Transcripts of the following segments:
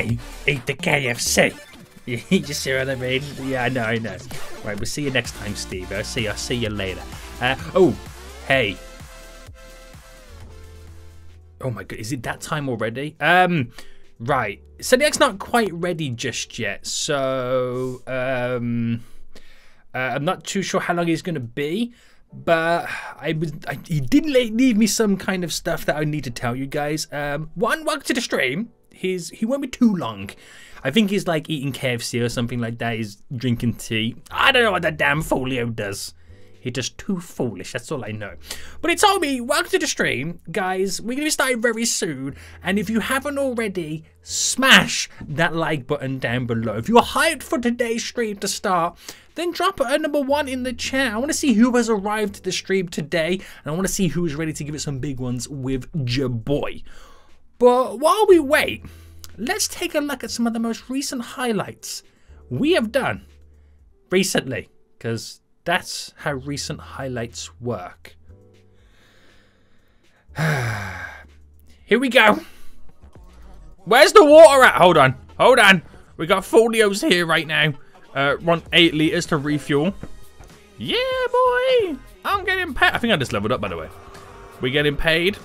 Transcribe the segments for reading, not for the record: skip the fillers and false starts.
I eat the KFC. You just see what I mean? Yeah, I know, I know. Right, we'll see you next time, Steve. I'll see you later. Oh, hey. Oh my god, is it that time already? Right. Seniac's not quite ready just yet, so I'm not too sure how long he's gonna be. But he did leave me some kind of stuff that I need to tell you guys. One, welcome to the stream. He won't be too long. I think he's like eating KFC or something like that. He's drinking tea. I don't know what that damn folio does. He's just too foolish. That's all I know. But he told me, welcome to the stream, guys. We're gonna be starting very soon. And if you haven't already, smash that like button down below. If you're hyped for today's stream to start, then drop a #1 in the chat. I want to see who has arrived to the stream today, and I want to see who's ready to give it some big ones with your boy. But while we wait, let's take a look at some of the most recent highlights we have done recently, because that's how recent highlights work. Here we go. Where's the water at? Hold on. Hold on. We got folios here right now. Want 8 liters to refuel. Yeah, boy. I'm getting paid. I think I just leveled up, by the way. We're getting paid.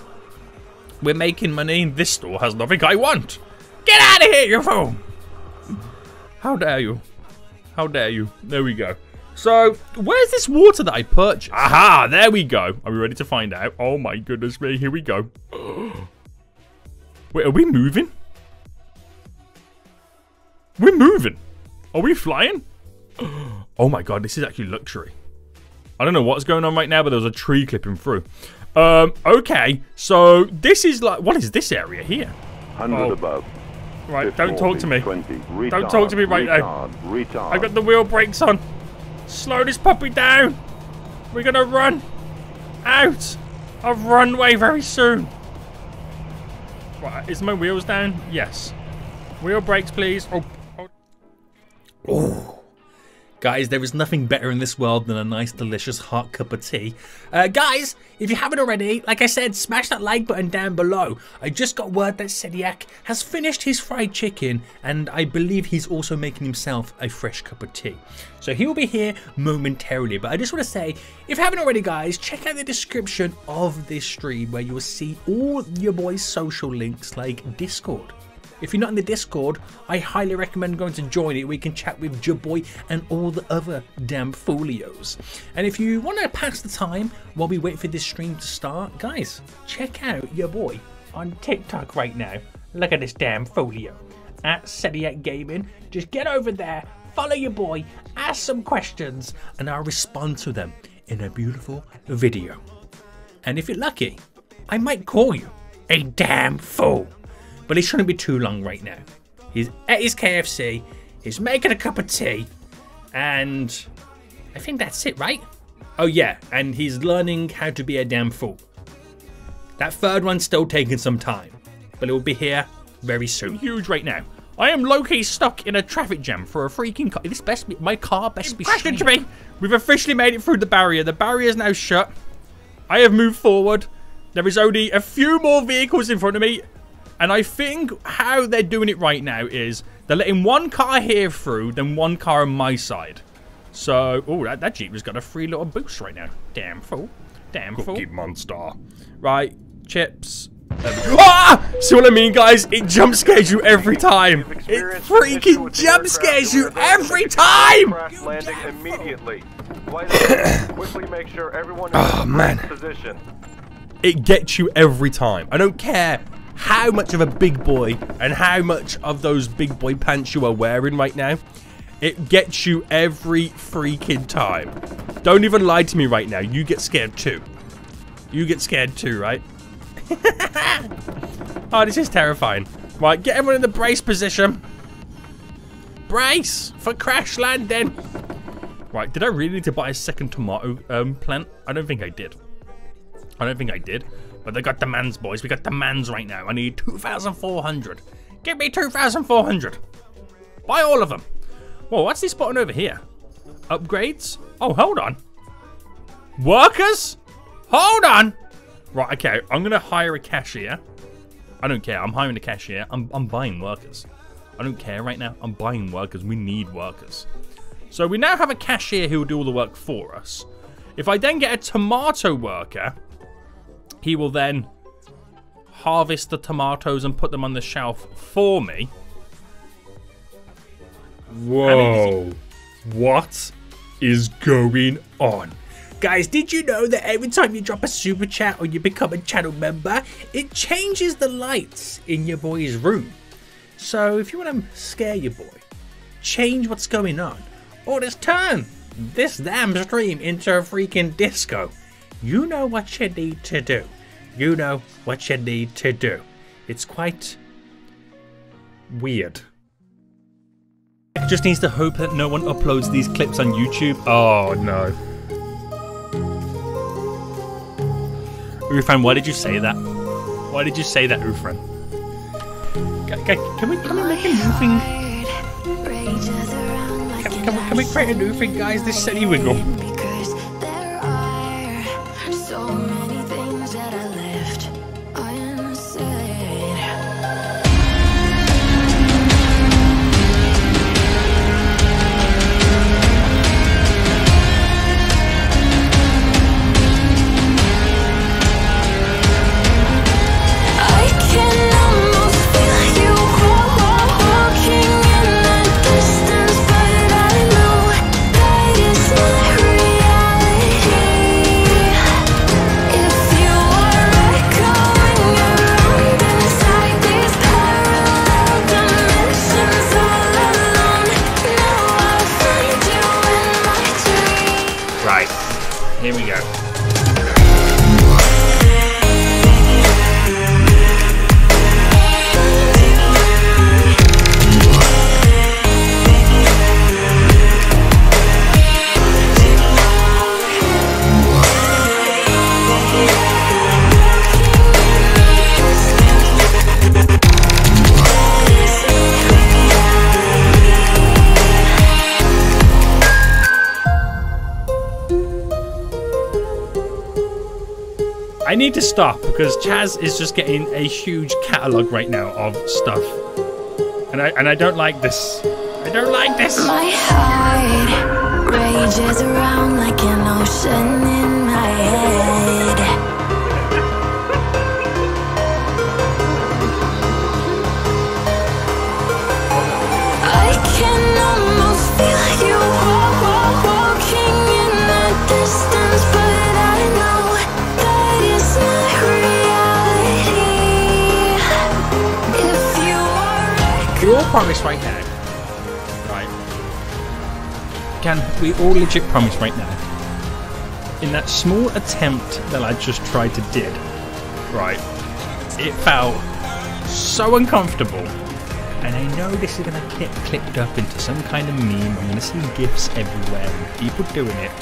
We're making money. This store has nothing I want. Get out of here, you fool. How dare you? How dare you? There we go. So, where's this water that I purchased? Aha, there we go. Are we ready to find out? Oh my goodness me, here we go. Wait, are we moving? We're moving. Are we flying? Oh my god, this is actually luxury. I don't know what's going on right now, but there was a tree clipping through. Okay, so this is like, what is this area here? 100 above. Right, 50, don't talk to me. 20, retard, don't talk to me right now. Retard. I've got the wheel brakes on. Slow this puppy down. We're gonna run out of runway very soon. What, is my wheels down? Yes. Wheel brakes, please. Oh, oh. Oh. Guys, there is nothing better in this world than a nice, delicious, hot cup of tea. Guys, if you haven't already, like I said, smash that like button down below. I just got word that Seniac has finished his fried chicken, and I believe he's also making himself a fresh cup of tea. So he'll be here momentarily, but I just want to say, if you haven't already, guys, check out the description of this stream where you will see all your boys' social links like Discord. If you're not in the Discord, I highly recommend going to join it. We can chat with your boy and all the other damn folios. And if you want to pass the time while we wait for this stream to start, guys, check out your boy on TikTok right now. Look at this damn folio. At Seniac Gaming. Just get over there, follow your boy, ask some questions, and I'll respond to them in a beautiful video. And if you're lucky, I might call you a damn fool. But he shouldn't be too long right now. He's at his KFC, he's making a cup of tea, and I think that's it, right? Oh yeah, and he's learning how to be a damn fool. That third one's still taking some time, but it will be here very soon. Huge right now. I am low-key stuck in a traffic jam for a freaking car. This best be, my car best be crashed into me. We've officially made it through the barrier. The barrier's now shut. I have moved forward. There is only a few more vehicles in front of me. And I think how they're doing it right now is they're letting one car here through, then one car on my side. So, oh, that Jeep has got a free little boost right now. Damn fool. Damn fool. Cookie monster. Right, chips. Ah! See what I mean, guys? It jump scares you every time. It freaking jump scares you every time! Oh, man. It gets you every time. I don't care how much of a big boy and how much of those big boy pants you are wearing right now. It gets you every freaking time. Don't even lie to me right now. You get scared too. You get scared too, right? Oh, this is terrifying. Right, get everyone in the brace position. Brace for crash landing. Right, did I really need to buy a second tomato plant? I don't think I did. I don't think I did. But they got demands, boys. We got demands right now. I need 2,400. Give me 2,400. Buy all of them. Whoa, what's this button over here? Upgrades? Oh, hold on. Workers? Hold on. Right, okay. I'm going to hire a cashier. I don't care. I'm hiring a cashier. I'm buying workers. I don't care right now. I'm buying workers. We need workers. So we now have a cashier who will do all the work for us. If I then get a tomato worker, he will then harvest the tomatoes and put them on the shelf for me. Whoa. What is going on? Guys, did you know that every time you drop a super chat or you become a channel member, it changes the lights in your boy's room? So if you want to scare your boy, change what's going on, or just turn this damn stream into a freaking disco. You know what you need to do. You know what you need to do. It's quite weird. Just needs to hope that no one uploads these clips on YouTube. Oh no. Ufran, why did you say that? Why did you say that, Ufran? Can we make a new thing? Can we create a new thing, guys? This silly wiggle. Because there are so many things that I left unsaid. I can almost feel you walking in the distance, but I know that it's not reality. If you are echoing around inside these parallel dimensions all alone, now I'll find you in my dreams. Right, here we go. I need to stop because Chaz is just getting a huge catalog right now of stuff, and I don't like this. I don't like this. My heart rages around like an ocean in my head. I can almost feel you walking in the distance, but I know. You all promise right now, right? Can we all legit promise right now? In that small attempt that I just tried to did, right? It felt so uncomfortable, and I know this is gonna get clipped up into some kind of meme. I'm gonna see GIFs everywhere and people doing it.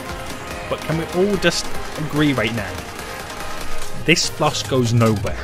But can we all just agree right now? This loss goes nowhere.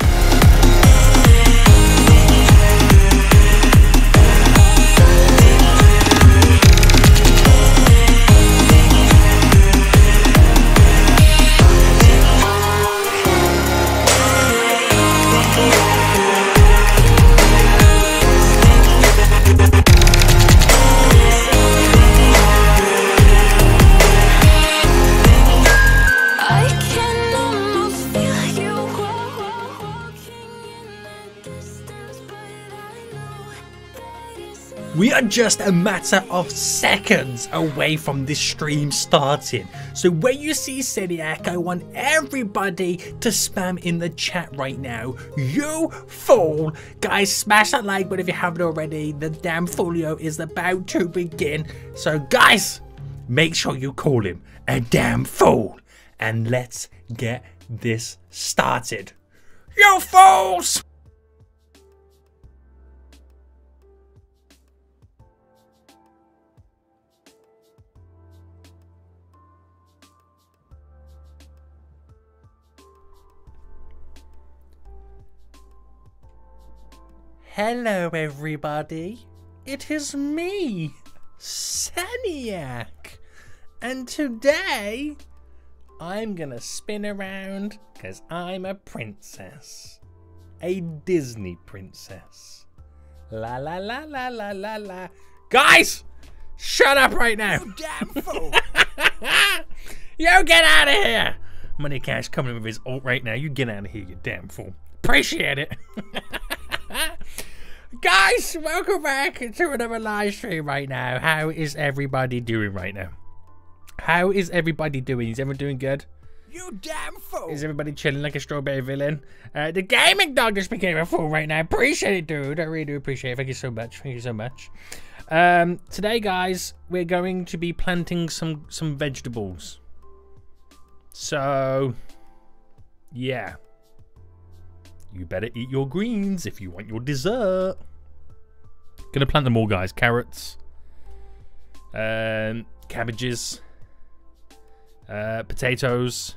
We are just a matter of seconds away from this stream starting. So when you see Seniac, I want everybody to spam in the chat right now. You fool! Guys, smash that like button if you haven't already. The damn folio is about to begin. So guys, make sure you call him a damn fool. And let's get this started. You fools! Hello everybody, it is me, Seniac, and today I'm gonna spin around because I'm a princess, a Disney princess, La la la la la la la. Guys, shut up right now. You damn fool. You get out of here. Money Cash coming in with his alt right now. You get out of here, you damn fool. Appreciate it. Guys, welcome back to another live stream right now. How is everybody doing right now? How is everybody doing? Is everyone doing good? You damn fool! Is everybody chilling like a strawberry villain? The gaming dog just became a fool right now. Appreciate it, dude. I really do appreciate it. Thank you so much. Thank you so much. Today, guys, we're going to be planting some vegetables. So, yeah. You better eat your greens if you want your dessert. Gonna plant them all, guys. Carrots. Cabbages. Potatoes.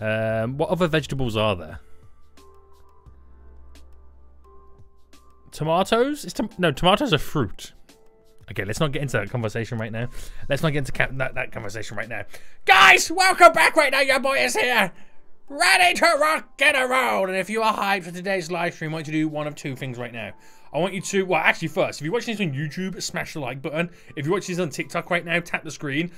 What other vegetables are there? Tomatoes? No, tomatoes are fruit. Okay, let's not get into that conversation right now. Let's not get into that conversation right now. Guys, welcome back right now. Your boy is here. Ready to rock and roll. And if you are hyped for today's live stream, I want you to do one of two things right now. I want you to, well, actually first, if you're watching this on YouTube, smash the like button. If you're watching this on TikTok right now, tap the screen.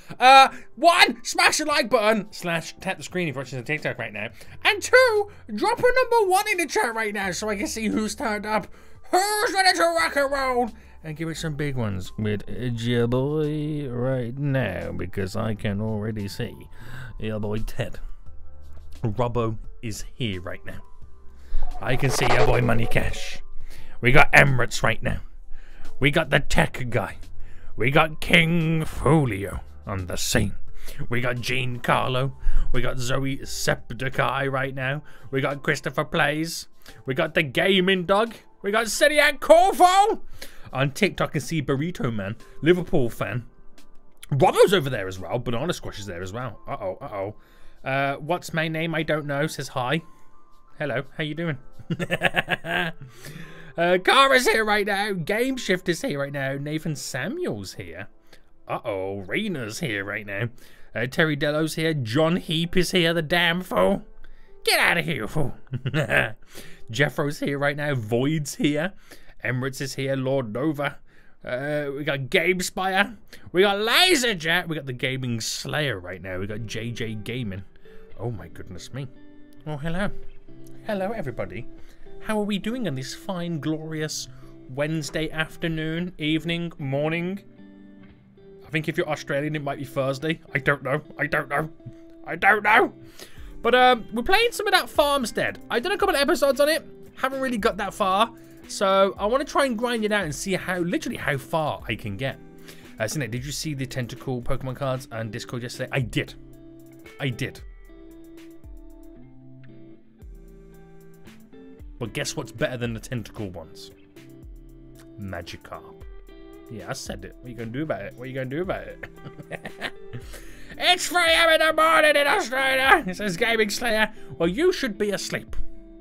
One, smash the like button, / tap the screen if you're watching this on TikTok right now. And two, drop a #1 in the chat right now so I can see who's turned up, who's ready to rock and roll. And give it some big ones with your boy right now, because I can already see your boy Ted. Robbo is here right now. I can see your boy Money Cash. We got Emirates right now. We got the tech guy. We got King Folio on the scene. We got Giancarlo. We got Zoe Septakai right now. We got Christopher Plays. We got the Gaming Dog. We got Seniac Corvo. On TikTok, I can see Burrito Man, Liverpool fan. Robbo's over there as well. Banana Squash is there as well. Uh-oh, uh-oh. What's my name? I don't know. Says hi. Hello. How you doing? Kara's here right now. Game Shift is here right now. Nathan Samuel's here. Uh-oh. Raina's here right now. Terry Dello's here. John Heap is here. The damn fool. Get out of here, fool. Jeffro's here right now. Void's here. Emirates is here. Lord Nova. We got Game Spire. We got Laser Jet. We got the Gaming Slayer right now. We got JJ Gaming. Oh my goodness me. Oh, hello. Hello, everybody. How are we doing on this fine, glorious Wednesday afternoon, evening, morning? I think if you're Australian, it might be Thursday. I don't know. I don't know. I don't know. But we're playing some of that Farmstead. I've done a couple of episodes on it. Haven't really got that far. So I want to try and grind it out and see how, literally how far I can get. Seniac, did you see the tentacle Pokemon cards on Discord yesterday? I did. I did. But guess what's better than the tentacle ones? Magikarp. Yeah, I said it. What are you going to do about it? What are you going to do about it? It's 3 AM in the morning in Australia. It says Gaming Slayer. Well, you should be asleep.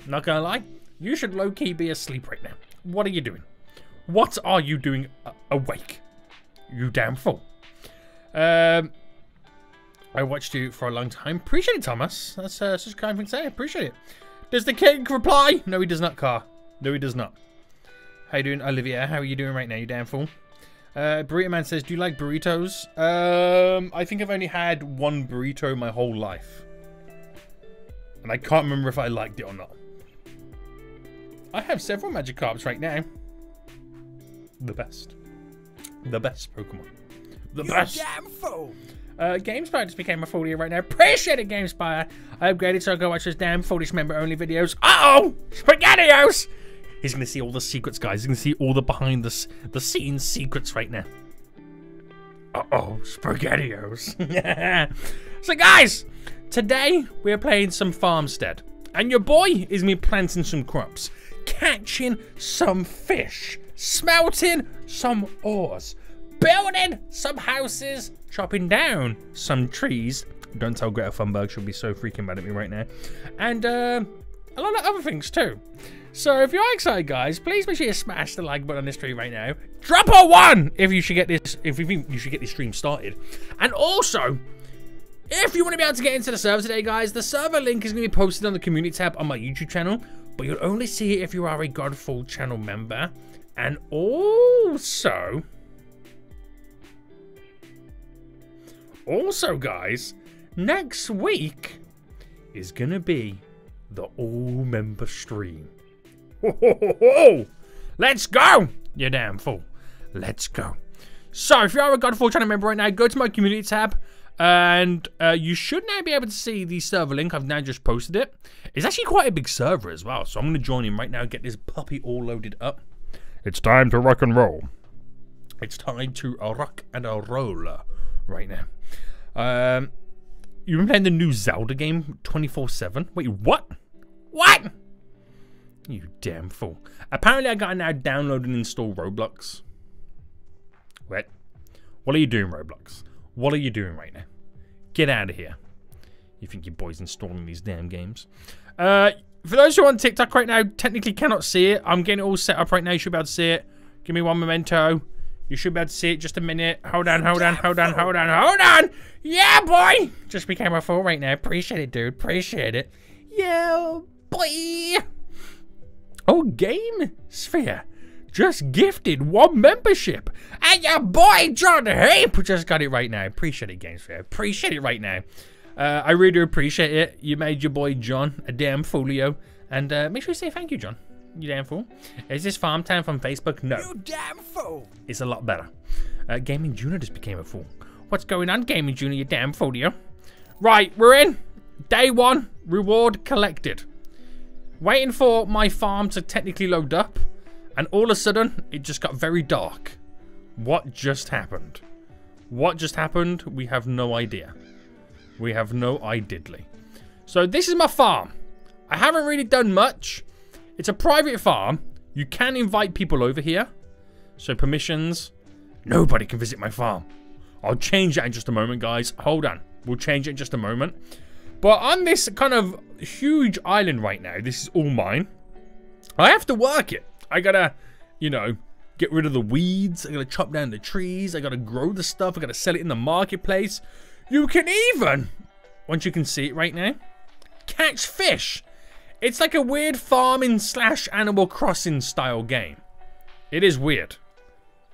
Not going to lie. You should low-key be asleep right now. What are you doing? What are you doing awake? You damn fool. I watched you for a long time. Appreciate it, Thomas. That's such a kind thing to say. Appreciate it. Does the king reply? No, he does not, Car. No, he does not. How you doing, Olivia? How are you doing right now, you damn fool? Burrito Man says, do you like burritos? I think I've only had one burrito my whole life. And I can't remember if I liked it or not. I have several Magikarps right now. The best. The best Pokemon. The best. Damn fool. GameSpire just became a fool here right now. Appreciate it, GameSpire. I upgraded so I go watch those damn foolish member-only videos. Uh-oh! SpaghettiOs! He's going to see all the secrets, guys. He's going to see all the behind-the-scenes secrets right now. Uh-oh, SpaghettiOs. So, guys, today we're playing some Farmstead. And your boy is me planting some crops. Catching some fish, smelting some ores, building some houses, chopping down some trees. Don't tell Greta Thunberg, she'll be so freaking mad at me right now. And a lot of other things too. So if you're excited, guys, please make sure you smash the like button on this stream right now. Drop a 1 if you should get this, if you think you should get this stream started. And also, if you want to be able to get into the server today, guys, the server link is going to be posted on the community tab on my YouTube channel. But you'll only see it if you are a Godfall channel member. And also guys, next week is gonna be the all-member stream. Ho, let's go, you damn fool. Let's go. So, if you are a Godfall channel member right now, go to my community tab. And you should now be able to see the server link. I've now just posted it. It's actually quite a big server as well. So, I'm going to join in right now and get this puppy all loaded up. It's time to rock and roll. It's time to rock and roll right now. You've been playing the new Zelda game 24/7? Wait, what? What? You damn fool. Apparently, I got to now download and install Roblox. Wait. What are you doing, Roblox? What are you doing right now? Get out of here. You think your boy's installing these damn games? For those who are on TikTok right now, technically cannot see it. I'm getting it all set up right now. You should be able to see it. Give me one memento. You should be able to see it. Just a minute. Hold on, hold on, hold on, hold on, hold on. Yeah, boy. Just became a fool right now. Appreciate it, dude. Appreciate it. Yeah, boy. Oh, Game Sphere just gifted one membership. And your boy, John Heap, just got it right now. Appreciate it, Game Sphere. Appreciate it right now. I really do appreciate it. You made your boy, John, a damn foolio. And make sure you say thank you, John. You damn fool. Is this Farm Town from Facebook? No. You damn fool. It's a lot better. Gaming Junior just became a fool. What's going on, Gaming Junior, you damn foolio? Right, we're in. Day one, reward collected. Waiting for my farm to technically load up, and all of a sudden, it just got very dark. What just happened? What just happened? We have no idea. We have no ididly. So this is my farm. I haven't really done much. It's a private farm. You can invite people over here. So permissions. Nobody can visit my farm. I'll change that in just a moment, guys. Hold on. We'll change it in just a moment. But on this kind of huge island right now, this is all mine. I have to work it. I gotta, you know, get rid of the weeds. I gotta chop down the trees. I gotta grow the stuff. I gotta sell it in the marketplace. You can even, once you can see it right now, catch fish. It's like a weird farming / Animal Crossing style game. It is weird.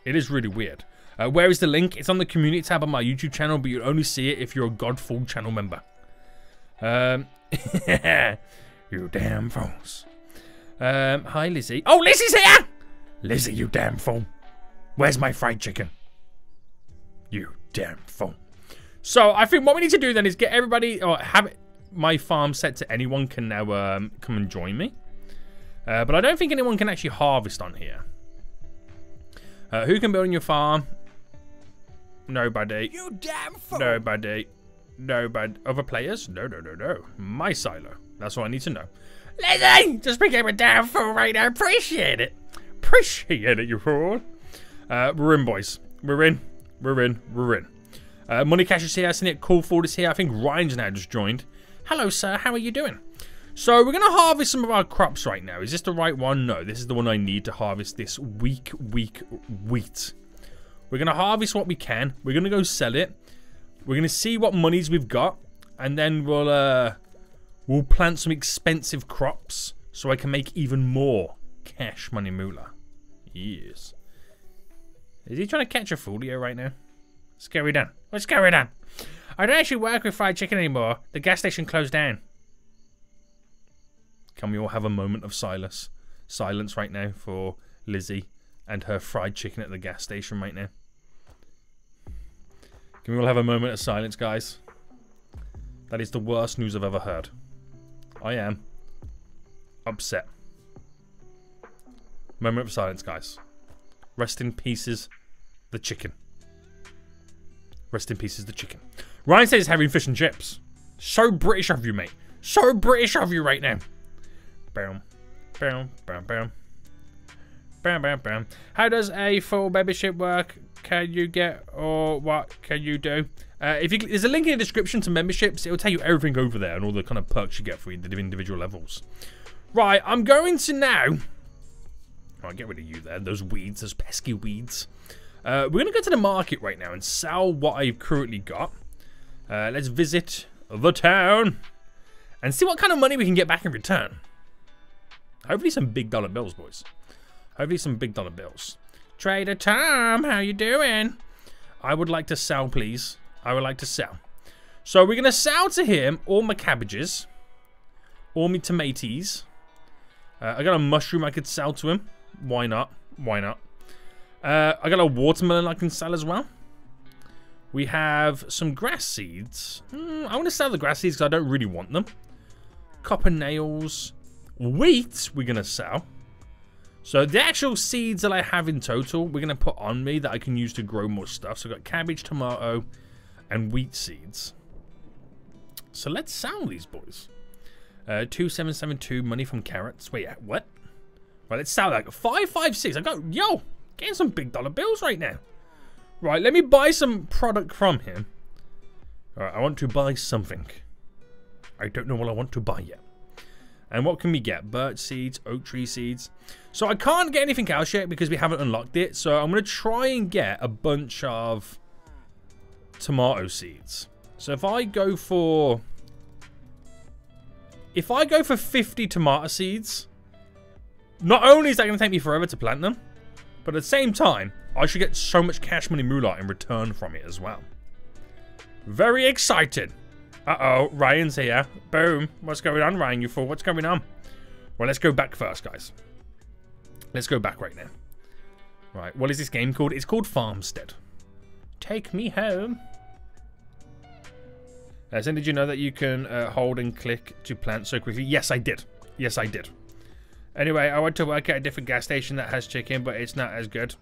It is really weird. Where is the link? It's on the community tab on my YouTube channel, but you'll only see it if you're a Godfall channel member. You damn fools. Hi Lizzie. Oh, Lizzie's here! Lizzie, you damn fool. Where's my fried chicken? You damn fool. So, I think what we need to do then is get everybody, or have my farm set to anyone can now come and join me. But I don't think anyone can actually harvest on here. Who can build on your farm? Nobody. You damn fool. Nobody. No, but other players? No, no, no, no. My silo. That's all I need to know. Lizzie! Just became a damn fool right now. Appreciate it. Appreciate it, you fool. We're in, boys. We're in. We're in. We're in. Money Cash is here. Seniac Callford is here. I think Ryan's now just joined. Hello, sir. How are you doing? So, we're going to harvest some of our crops right now. Is this the right one? No, this is the one I need to harvest this week wheat. We're going to harvest what we can. We're going to go sell it. We're going to see what monies we've got, and then we'll plant some expensive crops so I can make even more cash money moolah. Yes. Is he trying to catch a foolio right now? Let's carry down. Let's carry down. I don't actually work with fried chicken anymore. The gas station closed down. Can we all have a moment of silence? Silence right now for Lizzie and her fried chicken at the gas station right now. Can we all have a moment of silence, guys? That is the worst news I've ever heard. I am upset. Moment of silence, guys. Rest in pieces, the chicken. Rest in pieces, the chicken. Ryan says he's having fish and chips. So British of you, mate. So British of you right now. Bam, bam, bam, bam. Bam, bam, bam. How does a full membership work? Can you get, or what can you do? There's a link in the description to memberships. It'll tell you everything over there and all the kind of perks you get for the individual levels. Right, I'm going to now... All right, get rid of you there. Those weeds, those pesky weeds. We're going to go to the market right now and sell what I've currently got. Let's visit the town and see what kind of money we can get back in return. Hopefully some big dollar bills, boys. Hopefully some big dollar bills. Trader Tom, how you doing? I would like to sell, please. I would like to sell. So we're going to sell to him all my cabbages. All my tomatoes. I got a mushroom I could sell to him. Why not? Why not? I got a watermelon I can sell as well. We have some grass seeds. I want to sell the grass seeds because I don't really want them. Copper nails. Wheat we're going to sell. So the actual seeds that I have in total, we're going to put on me that I can use to grow more stuff. So I've got cabbage, tomato, and wheat seeds. So let's sell these boys. 2772 money from carrots. Wait, what? Right, let's sell that. 556. I got, yo, getting some big dollar bills right now. Right, let me buy some product from him. All right, I want to buy something. I don't know what I want to buy yet. And what can we get? Birch seeds, oak tree seeds. So I can't get anything else yet because we haven't unlocked it. So I'm going to try and get a bunch of tomato seeds. So if I go for 50 tomato seeds, not only is that going to take me forever to plant them, but at the same time, I should get so much cash money moolah in return from it as well. Very excited. Uh-oh, Ryan's here. Boom. What's going on, Ryan, you fool? What's going on? Well, let's go back first, guys. Let's go back right now. Right, what is this game called? It's called Farmstead. Take me home. So did you know that you can hold and click to plant so quickly? Yes, I did. Yes, I did. Anyway, I went to work at a different gas station that has chicken, but it's not as good.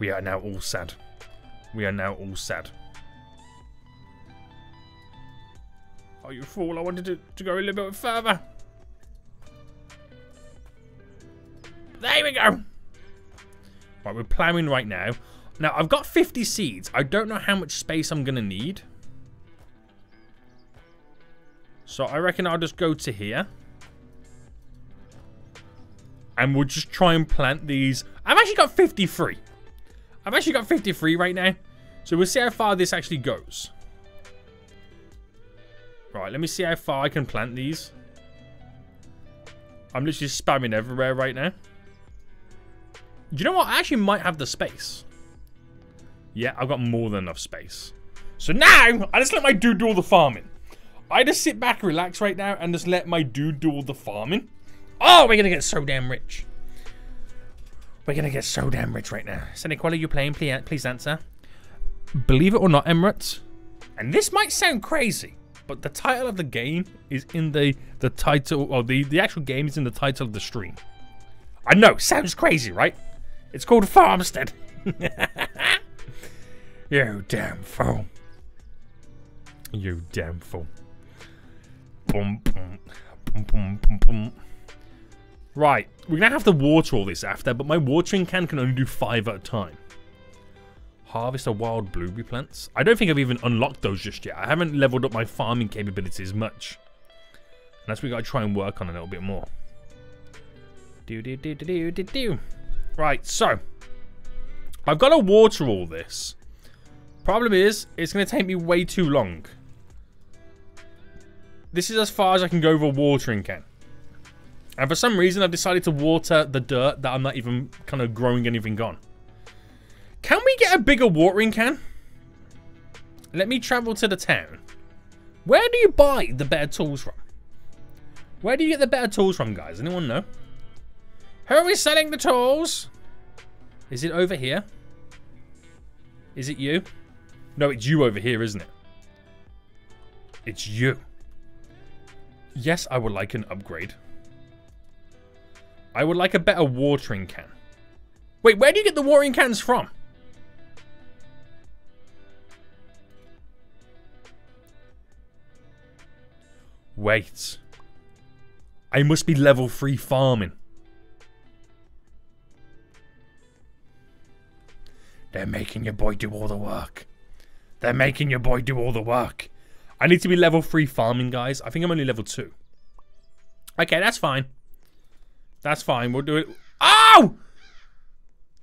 We are now all sad. We are now all sad. Oh, you fool. I wanted to go a little bit further. There we go. Right, we're plowing right now. Now, I've got 50 seeds. I don't know how much space I'm going to need. So, I reckon I'll just go to here. And we'll just try and plant these. I've actually got 53. I've actually got 53 right now. So, we'll see how far this actually goes. Right, let me see how far I can plant these. I'm literally spamming everywhere right now. Do you know what? I actually might have the space. Yeah, I've got more than enough space. So now, I just let my dude do all the farming. I just sit back, relax right now, and just let my dude do all the farming. Oh, we're going to get so damn rich. We're going to get so damn rich right now. Seniac, while are you playing? Please answer. Believe it or not, Emirates. And this might sound crazy. But the title of the game is in the title, or the actual game is in the title of the stream. I know, sounds crazy, right? It's called Farmstead. You damn fool. You damn fool. Boom, boom, boom, boom, boom, boom. Right, we're going to have to water all this after, but my watering can only do 5 at a time. Harvest a wild blueberry plants. I don't think I've even unlocked those just yet. I haven't leveled up my farming capabilities much. And that's what we gotta try and work on a little bit more. Right, so I've gotta water all this. Problem is, it's gonna take me way too long. This is as far as I can go with a watering can. And for some reason I've decided to water the dirt that I'm not even kind of growing anything on. Can we get a bigger watering can? Let me travel to the town. Where do you buy the better tools from? Where do you get the better tools from, guys? Anyone know? Who are we selling the tools? Is it over here? Is it you? No, it's you over here, isn't it? It's you. Yes, I would like an upgrade. I would like a better watering can. Wait, where do you get the watering cans from? Wait. I must be level 3 farming. They're making your boy do all the work. They're making your boy do all the work. I need to be level 3 farming, guys. I think I'm only level 2. Okay, that's fine. That's fine. We'll do it. Oh!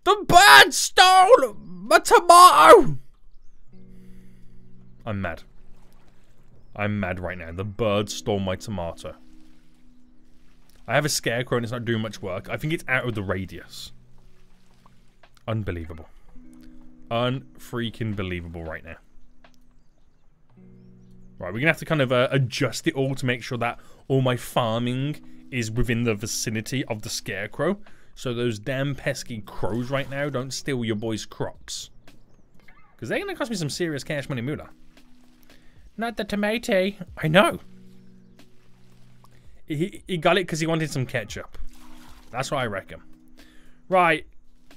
The bird stole my tomato! I'm mad. I'm mad right now. The bird stole my tomato. I have a scarecrow and it's not doing much work. I think it's out of the radius. Unbelievable. Unfreaking believable right now. Right, we're going to have to kind of adjust it all to make sure that all my farming is within the vicinity of the scarecrow. So those damn pesky crows right now don't steal your boys' crops. Because they're going to cost me some serious cash money moolah. Not the tomato. I know. He got it because he wanted some ketchup. That's what I reckon. Right.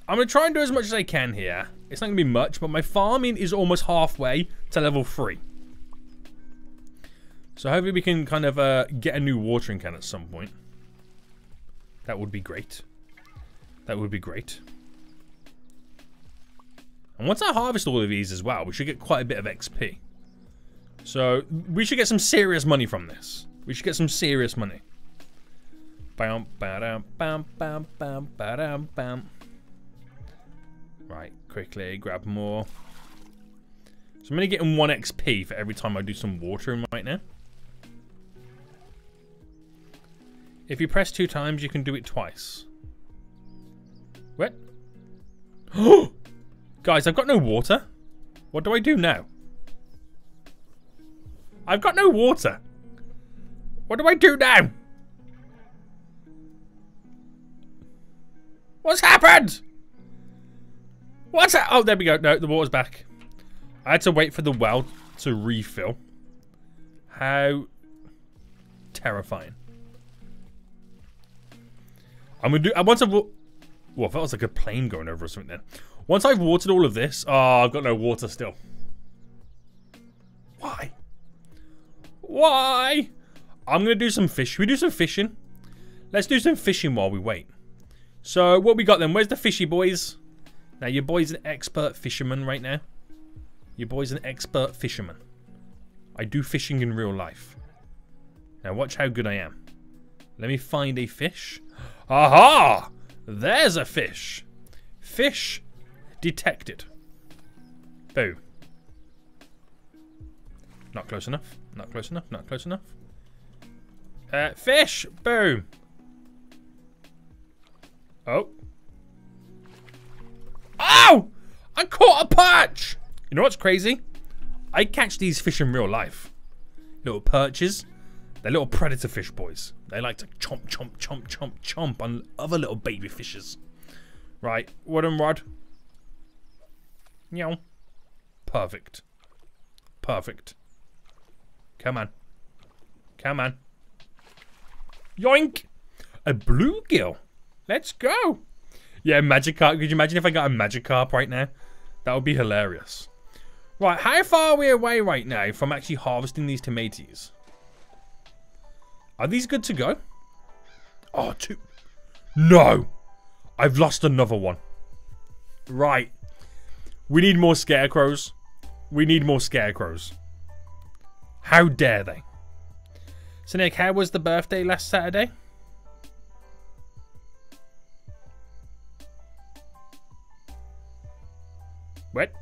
I'm going to try and do as much as I can here. It's not going to be much, but my farming is almost halfway to level 3. So hopefully we can kind of get a new watering can at some point. That would be great. That would be great. And once I harvest all of these as well, we should get quite a bit of XP. So we should get some serious money from this. We should get some serious money. Bam, ba-dam, bam, bam, bam, ba-dam, bam. Right, quickly grab more. So I'm going to get in 1 XP for every time I do some watering right now. If you press 2 times, you can do it twice. What? Oh! Guys, I've got no water. What do I do now? I've got no water. What do I do now? What's happened? What's that? Oh, there we go. No, the water's back. I had to wait for the well to refill. How terrifying. I'm going to do... I want to... Well, that was like a plane going over or something then. Once I've watered all of this... Oh, I've got no water still. Why? Why? I'm going to do some fish. Should we do some fishing? Let's do some fishing while we wait. So, what we got then? Where's the fishy boys? Now, your boy's an expert fisherman right now. Your boy's an expert fisherman. I do fishing in real life. Now, watch how good I am. Let me find a fish. Aha! There's a fish. Fish detected. Boom. Not close enough. Not close enough. Not close enough. Fish! Boom! Oh. Oh! I caught a perch! You know what's crazy? I catch these fish in real life. Little perches. They're little predator fish, boys. They like to chomp, chomp, chomp, chomp, chomp on other little baby fishes. Right. Wooden rod. Meow. Perfect. Perfect. Come on. Come on. Yoink! A bluegill. Let's go. Yeah, Magikarp. Could you imagine if I got a Magikarp right now? That would be hilarious. Right, how far are we away right now from actually harvesting these tomatoes? Are these good to go? Oh, 2. No! I've lost another one. Right. We need more scarecrows. We need more scarecrows. How dare they? Seniac, how was the birthday last Saturday? What?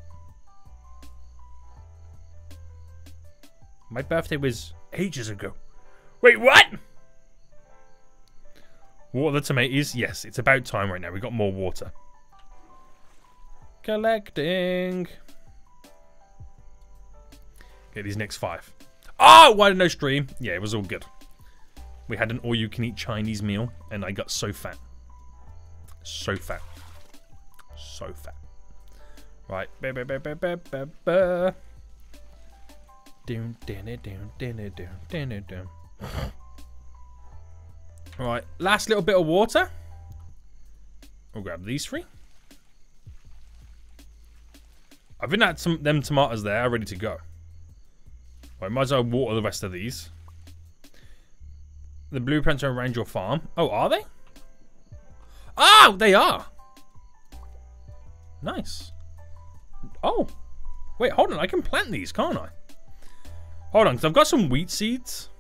My birthday was ages ago. Wait, what? Water the tomatoes? Yes, it's about time right now. We got more water. Collecting. Get these next 5. Oh, why didn't I stream? Yeah, it was all good. We had an all-you-can-eat Chinese meal, and I got so fat. So fat. So fat. Right. Alright, last little bit of water. We'll grab these 3. I've been at some them tomatoes there ready to go. I might as well water the rest of these. The blueprints are around your farm. Oh, are they? Oh, they are. Nice. Oh. Wait, hold on. I can plant these, can't I? Hold on, because I've got some wheat seeds.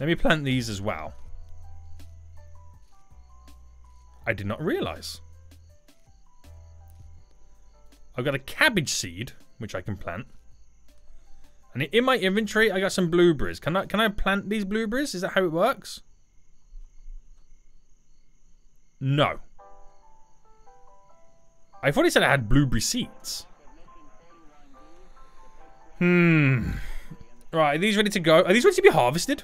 Let me plant these as well. I did not realize. I've got a cabbage seed, which I can plant. And in my inventory, I got some blueberries. Can I plant these blueberries? Is that how it works? No. I thought he said I had blueberry seeds. Right, are these ready to go? Are these ready to be harvested?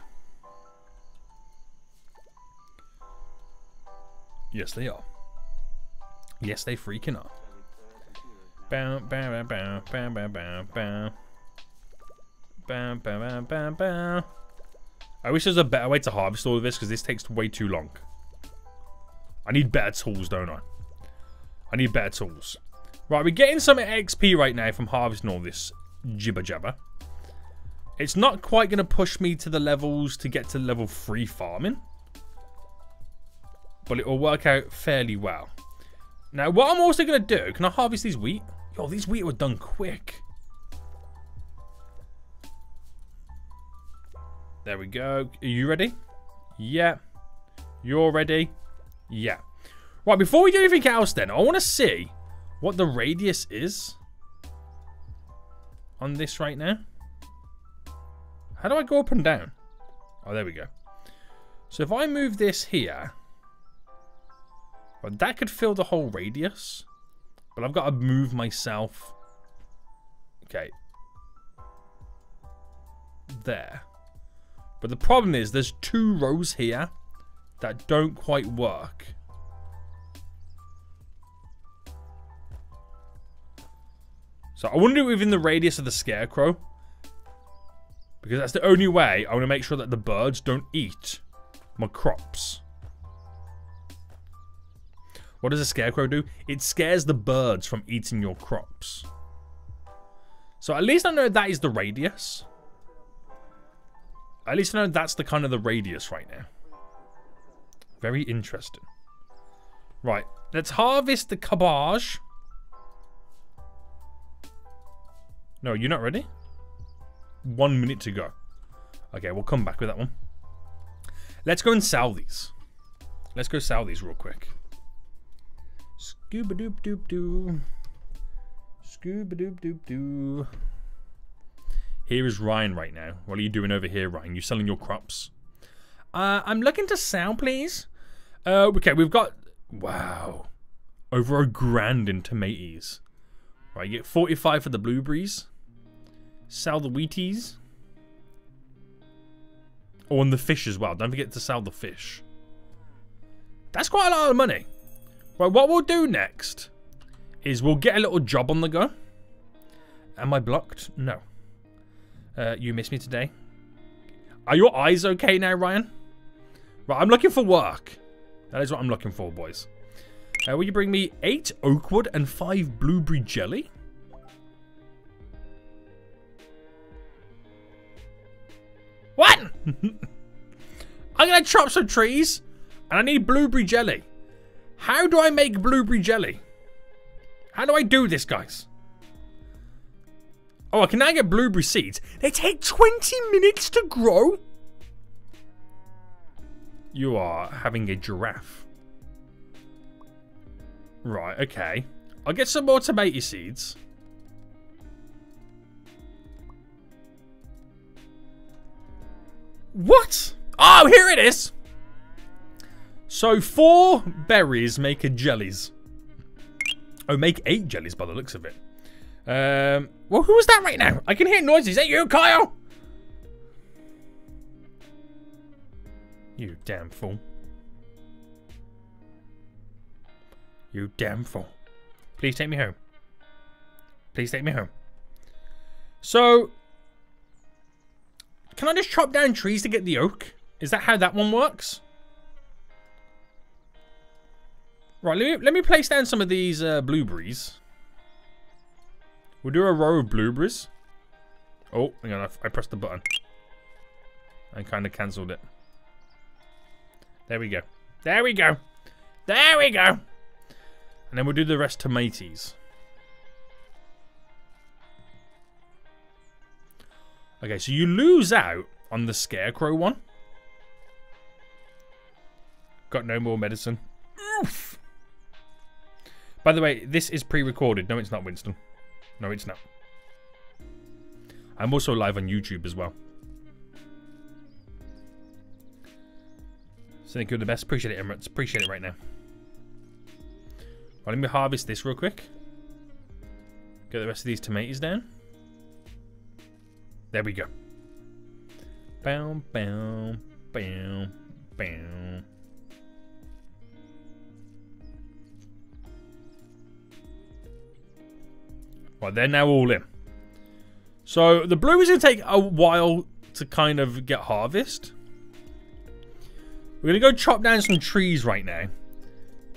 Yes, they are. Yes, they freaking are. Bow, bow, bow, bow, bow, bow, bow. Bow, bow, bow, bow, bow. I wish there was a better way to harvest all of this, because this takes way too long. I need better tools, don't I? I need better tools. Right, we're getting some XP right now from harvesting all this jibber jabber. It's not quite going to push me to the levels to get to level 3 farming, but it will work out fairly well. Now, what I'm also going to do, can I harvest these wheat? Yo, these wheat were done quick. There we go. Are you ready? Yeah. You're ready? Yeah. Right, before we do anything else then, I want to see what the radius is on this right now. How do I go up and down? Oh, there we go. So if I move this here, well, that could fill the whole radius, but I've got to move myself. Okay. There. But the problem is there's 2 rows here that don't quite work. So I want to do it within the radius of the scarecrow, because that's the only way I want to make sure that the birds don't eat my crops. What does a scarecrow do? It scares the birds from eating your crops. So at least I know that is the radius. At least I know that's the kind of the radius right now. Very interesting. Right, let's harvest the cabbage. No, you're not ready? 1 minute to go. Okay, we'll come back with that one. Let's go and sell these. Let's go sell these real quick. Scooba doop doop doo. Scooba doop doop doo. Here is Ryan right now. What are you doing over here, Ryan? You selling your crops? I'm looking to sell, please. Okay, we've got, wow, over $1,000 in tomatoes. Right, you get 45 for the blueberries. Sell the wheaties. Oh, and the fish as well. Don't forget to sell the fish. That's quite a lot of money. Right, what we'll do next is we'll get a little job on the go. Am I blocked? No. You missed me today. Are your eyes okay now, Ryan? Right, I'm looking for work. That is what I'm looking for, boys. Will you bring me 8 oakwood and 5 blueberry jelly? What? I'm going to chop some trees and I need blueberry jelly. How do I make blueberry jelly? How do I do this, guys? Oh, I can now get blueberry seeds. They take 20 minutes to grow. You are having a giraffe. Right, okay. I'll get some more tomato seeds. What? Oh, here it is. So 4 berries make a jellies. Oh, make 8 jellies by the looks of it. Well, who was that right now? I can hear noises. Is that you, Kyle? You damn fool. You damn fool. Please take me home. Please take me home. So, can I just chop down trees to get the oak? Is that how that one works? Right, let me place down some of these blueberries. We'll do a row of blueberries. Oh, hang on, I pressed the button. I kind of cancelled it. There we go. There we go. There we go. And then we'll do the rest tomatoes. Okay, so you lose out on the scarecrow one. Got no more medicine. Oof. By the way, this is pre-recorded. No, it's not, Winston. No, it's not. I'm also live on YouTube as well. So thank you the best. Appreciate it, Emirates. Appreciate it right now. Right, let me harvest this real quick. Get the rest of these tomatoes down. There we go. Bow, bow, bow, bow. Right, they're now all in. So the blue is going to take a while to kind of get harvest. We're going to go chop down some trees right now.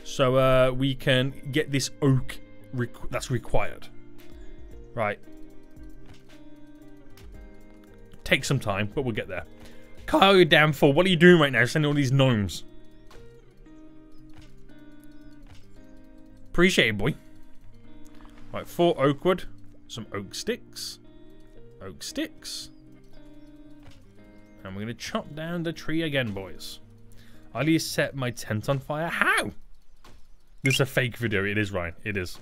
So we can get this oak that's required. Right. Take some time, but we'll get there. Kyle, you damn fool. What are you doing right now? Sending all these gnomes. Appreciate it, boy. Right, 4 oak wood. Some oak sticks. Oak sticks. And we're going to chop down the tree again, boys. I need to set my tent on fire. How? This is a fake video. It is, Ryan. It is.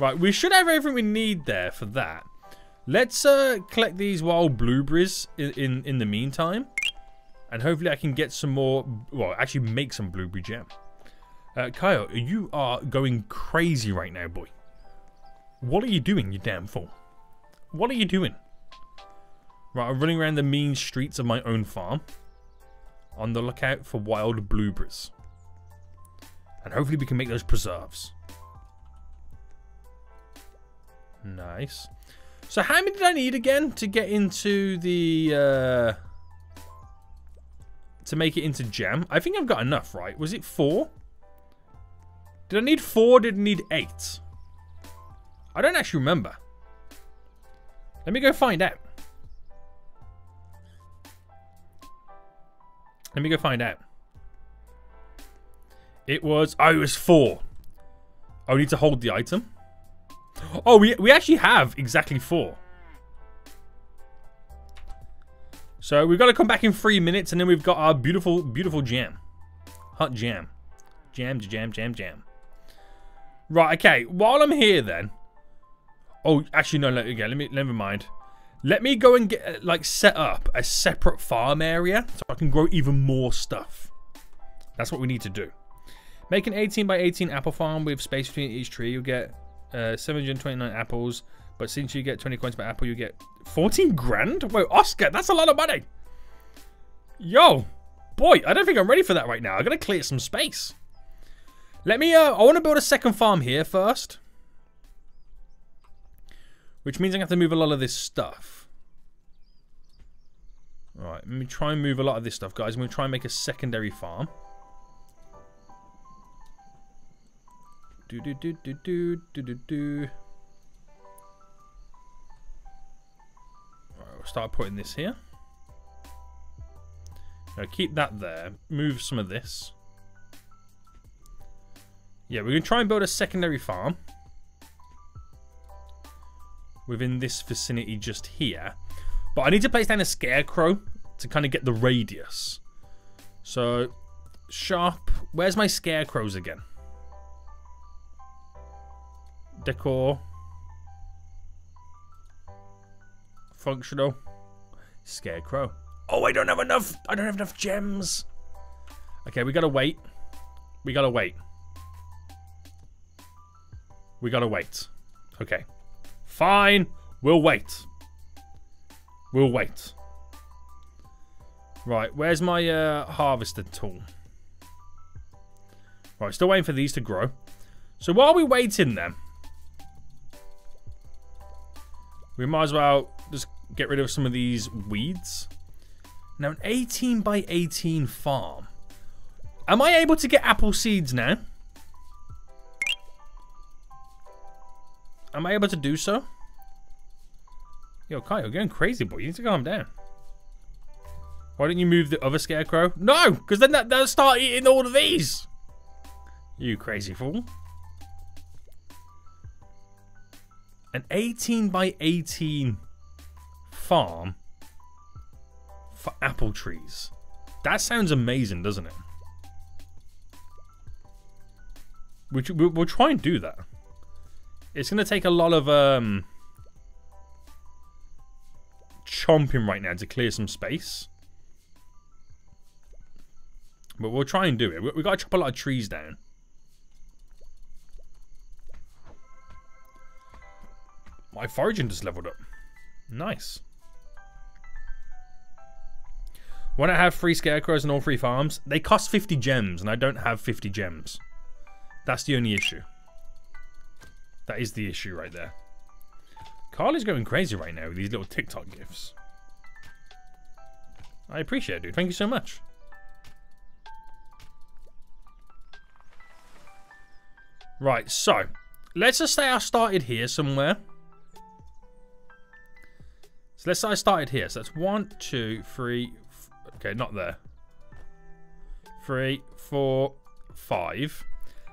Right, we should have everything we need there for that. Let's collect these wild blueberries in the meantime. And hopefully I can get some more... Well, actually make some blueberry jam. Kyle, you are going crazy right now, boy. What are you doing, you damn fool? What are you doing? Right, I'm running around the mean streets of my own farm. On the lookout for wild blueberries. And hopefully we can make those preserves. Nice. So how many did I need again to get into the... to make it into jam? I think I've got enough, right? Was it 4? Did I need 4 or did I need 8? I don't actually remember. Let me go find out. Let me go find out. It was... Oh, it was 4. I need to hold the item. Oh, we actually have exactly 4. So we've got to come back in 3 minutes, and then we've got our beautiful, beautiful jam. Hot jam. Jam, jam, jam, jam. Right, okay. While I'm here, then... Oh, actually, no, never mind. Let me go and get, like, set up a separate farm area so I can grow even more stuff. That's what we need to do. Make an 18 by 18 apple farm with space between each tree. You'll get 729 apples, but since you get 20 coins per apple, you get 14 grand? Whoa, Oscar, that's a lot of money. Yo, boy, I don't think I'm ready for that right now. I gotta clear some space. Let me, I wanna build a second farm here first. Which means I have to move a lot of this stuff. Alright, let me try and move a lot of this stuff, guys. I'm going to try and make a secondary farm. Alright, we'll start putting this here. Now keep that there. Move some of this. Yeah, we're going to try and build a secondary farm. Within this vicinity just here. But I need to place down a scarecrow to kind of get the radius. So, sharp. Where's my scarecrows again? Decor. Functional. Scarecrow. Oh, I don't have enough. I don't have enough gems. Okay, we gotta wait. We gotta wait. We gotta wait. Okay. Fine, we'll wait. We'll wait. Right, where's my harvester tool? Right, still waiting for these to grow. So while we're waiting then, we might as well just get rid of some of these weeds. Now, an 18 by 18 farm. Am I able to get apple seeds now? Am I able to do so? Yo, Kyle, you're going crazy, boy. You need to calm down. Why don't you move the other scarecrow? No, because then they'll start eating all of these. You crazy fool. An 18 by 18 farm for apple trees. That sounds amazing, doesn't it? We'll try and do that. It's going to take a lot of chomping right now to clear some space. But we'll try and do it. We've got to chop a lot of trees down. My foraging just leveled up. Nice. When I have 3 scarecrows and all 3 farms, they cost 50 gems, and I don't have 50 gems. That's the only issue. That is the issue right there. Carl is going crazy right now with these little TikTok gifs. I appreciate it, dude. Thank you so much. Right, so let's just say I started here somewhere. So let's say I started here. So that's 1, 2, 3. Okay, not there. 3, 4, 5.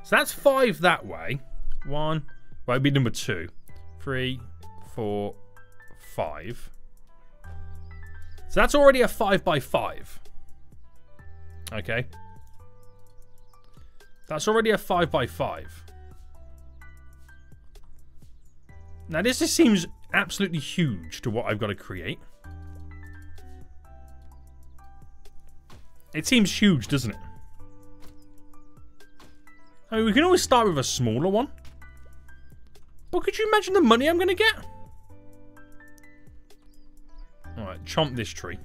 So that's 5 that way. 1. Well, it'd be number 2. 3, 4, 5. So that's already a 5 by 5. Okay. That's already a 5 by 5. Now this just seems absolutely huge to what I've got to create. It seems huge, doesn't it? I mean, we can always start with a smaller one. But could you imagine the money I'm going to get? Alright, chomp this tree.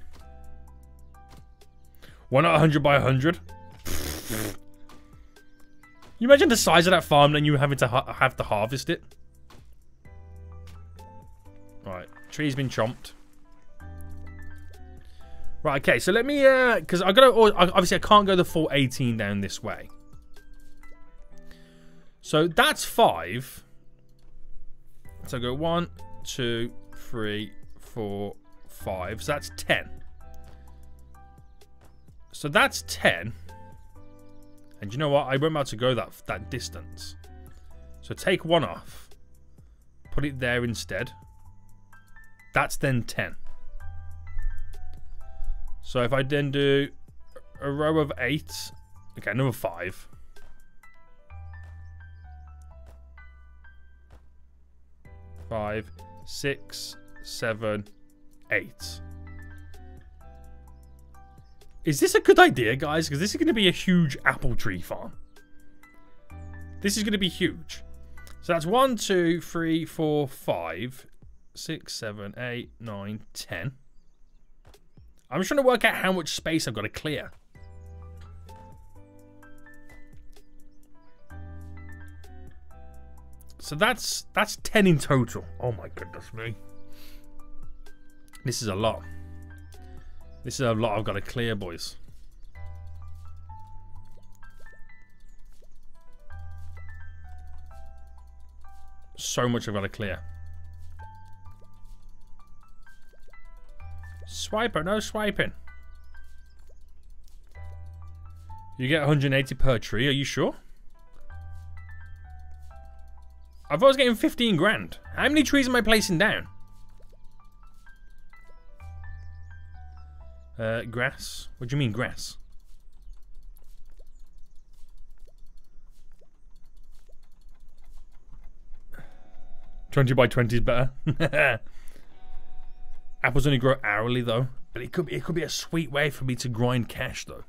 Why not 100 by 100? You imagine the size of that farm and you having to have to harvest it? Right, tree's been chomped. Right, okay, so let me, because I gotta, obviously I can't go the full 18 down this way. So that's 5. So go 1, 2, 3, 4, 5. So that's 10. So that's 10. And you know what? I won't be able to go that distance. So take 1 off. Put it there instead. That's then 10. So if I then do a row of 8. Okay, another 5. Five, 6, 7, 8. Is this a good idea, guys? Because this is going to be a huge apple tree farm. This is going to be huge. So that's 1, 2, 3, 4, 5, 6, 7, 8, 9, 10. I'm just trying to work out how much space I've got to clear. So that's 10 in total. Oh my goodness me. This is a lot. This is a lot I've got to clear, boys. So much I've got to clear. Swiper, no swiping. You get 180 per tree, are you sure? I thought I was getting 15 grand. How many trees am I placing down? Grass? What do you mean grass? "20 by 20" is better. Apples only grow hourly though, but it could be a sweet way for me to grind cash though.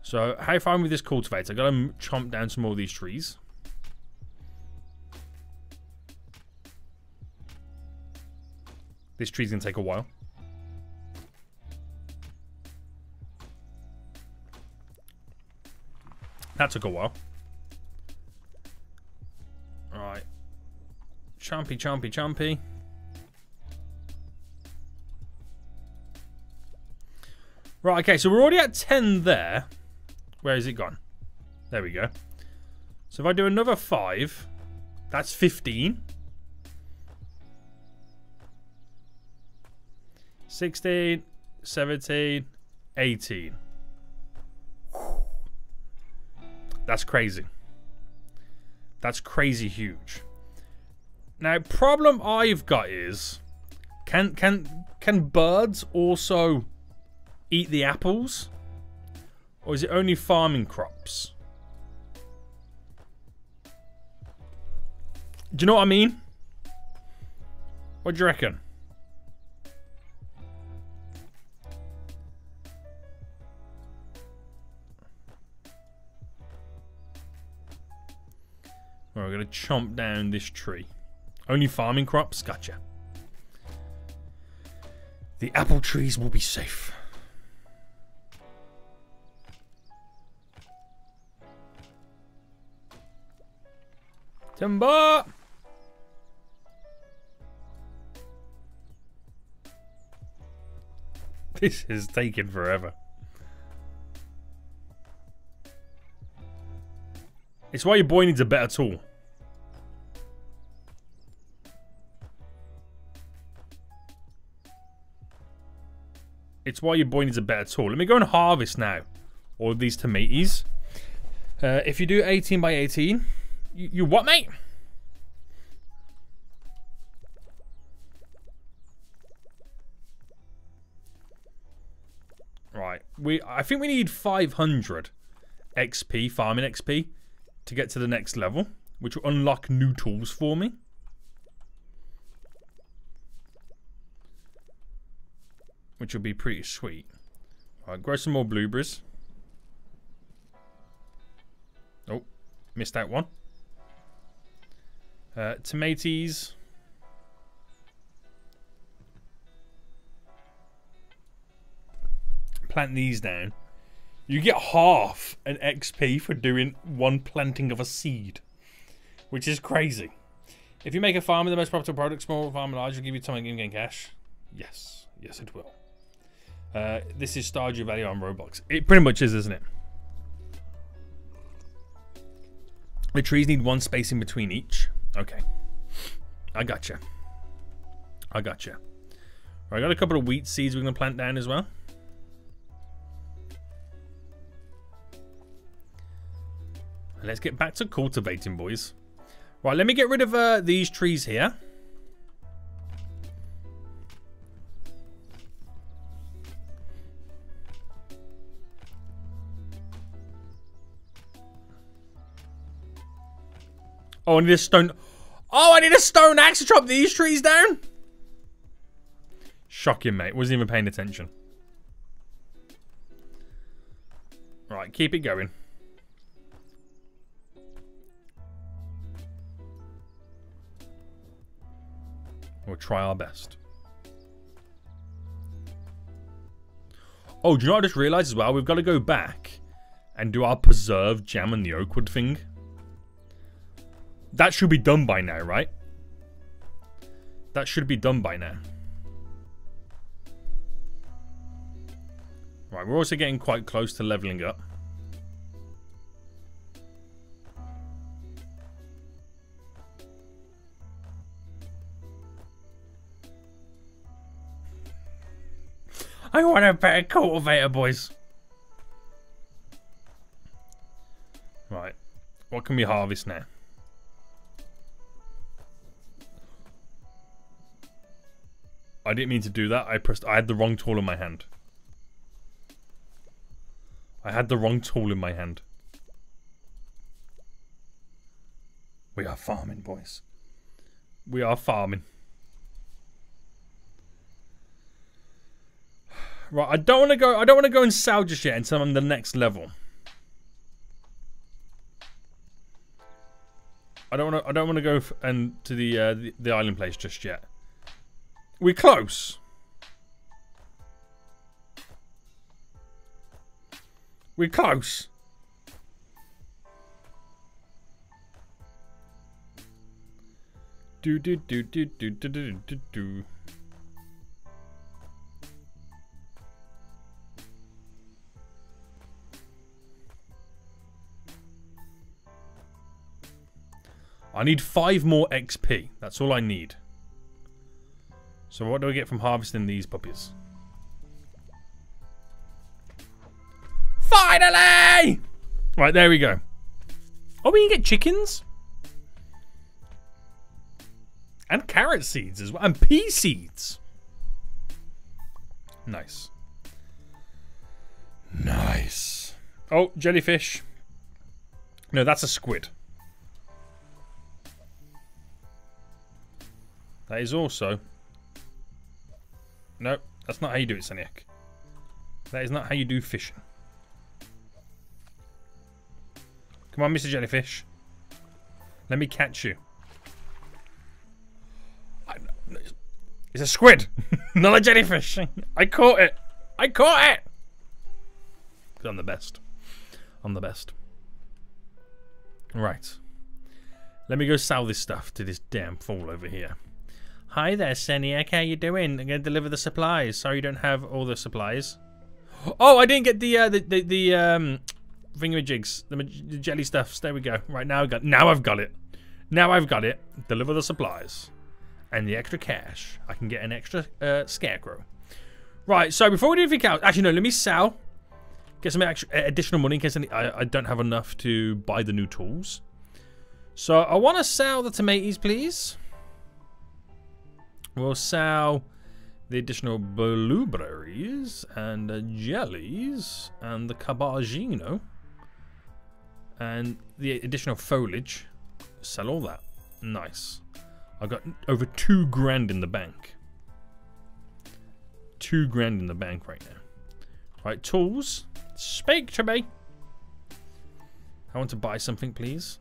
So how far am I with this cultivator? I gotta chomp down some more of these trees. This tree's gonna take a while. That took a while. Alright. Chompy, chompy, chompy. Right, okay, so we're already at 10 there. Where is it gone? There we go. So if I do another 5, that's 15. 16, 17, 18. That's crazy. That's crazy huge. Now, problem I've got is, can birds also eat the apples? Or is it only farming crops? Do you know what I mean? What do you reckon? Right, we're gonna chomp down this tree. Only farming crops? Gotcha. The apple trees will be safe. Timber! This is taking forever. It's why your boy needs a better tool. It's why your boy needs a better tool. Let me go and harvest now all of these tomatoes. If you do 18 by 18, you what, mate? Right, I think we need 500 XP, farming XP, to get to the next level, which will unlock new tools for me. Which will be pretty sweet. Alright, grow some more blueberries. Oh, missed out one. Tomatoes. Plant these down. You get half an XP for doing one planting of a seed, which is crazy. If you make a farm with the most profitable product, small farm large, will give you time to gain cash. Yes, yes, it will. This is Stardew Valley on Roblox. It pretty much is, isn't it? The trees need one space in between each. Okay. I gotcha. I gotcha. Right, I got a couple of wheat seeds we're going to plant down as well. And let's get back to cultivating, boys. Right, let me get rid of these trees here. Oh, I need a stone. Oh, I need a stone axe to chop these trees down. Shocking, mate. Wasn't even paying attention. Right, keep it going. We'll try our best. Oh, do you know what I just realized as well? We've got to go back and do our preserve jam and the oakwood thing. That should be done by now, right? That should be done by now. Right, we're also getting quite close to leveling up. I want a better cultivator, boys. Right, what can we harvest now? I didn't mean to do that. I had the wrong tool in my hand. I had the wrong tool in my hand. We are farming, boys. We are farming. Right, I don't want to go and sell just yet until I'm the next level. I don't want to go and to the island place just yet. We're close. We're close. Do do do do do do do do do. I need 5 more XP. That's all I need. So what do I get from harvesting these puppies? Finally! Right, there we go. Oh, we can get chickens? And carrot seeds as well. And pea seeds. Nice. Nice. Oh, jellyfish. No, that's a squid. That is also... No, that's not how you do it, Seniac. That is not how you do fishing. Come on, Mr. Jellyfish. Let me catch you. It's a squid, not a jellyfish. I caught it. I caught it. I'm the best. I'm the best. Right. Let me go sell this stuff to this damn fool over here. Hi there, Seniac. How you doing? I'm gonna deliver the supplies. Sorry you don't have all the supplies. Oh, I didn't get the thingy-jigs, the jelly stuffs. There we go. Right now, I've got it. Now I've got it. Deliver the supplies. And the extra cash, I can get an extra scarecrow. Right, so before we do anything else, actually no, let me sell, get some extra, additional money in case I don't have enough to buy the new tools. So I want to sell the tomatoes, please. We'll sell the additional blueberries and jellies and the cabagino and the additional foliage. Sell all that. Nice. I've got over 2 grand in the bank. 2 grand in the bank right now. Right, tools. Speak to me. I want to buy something, please.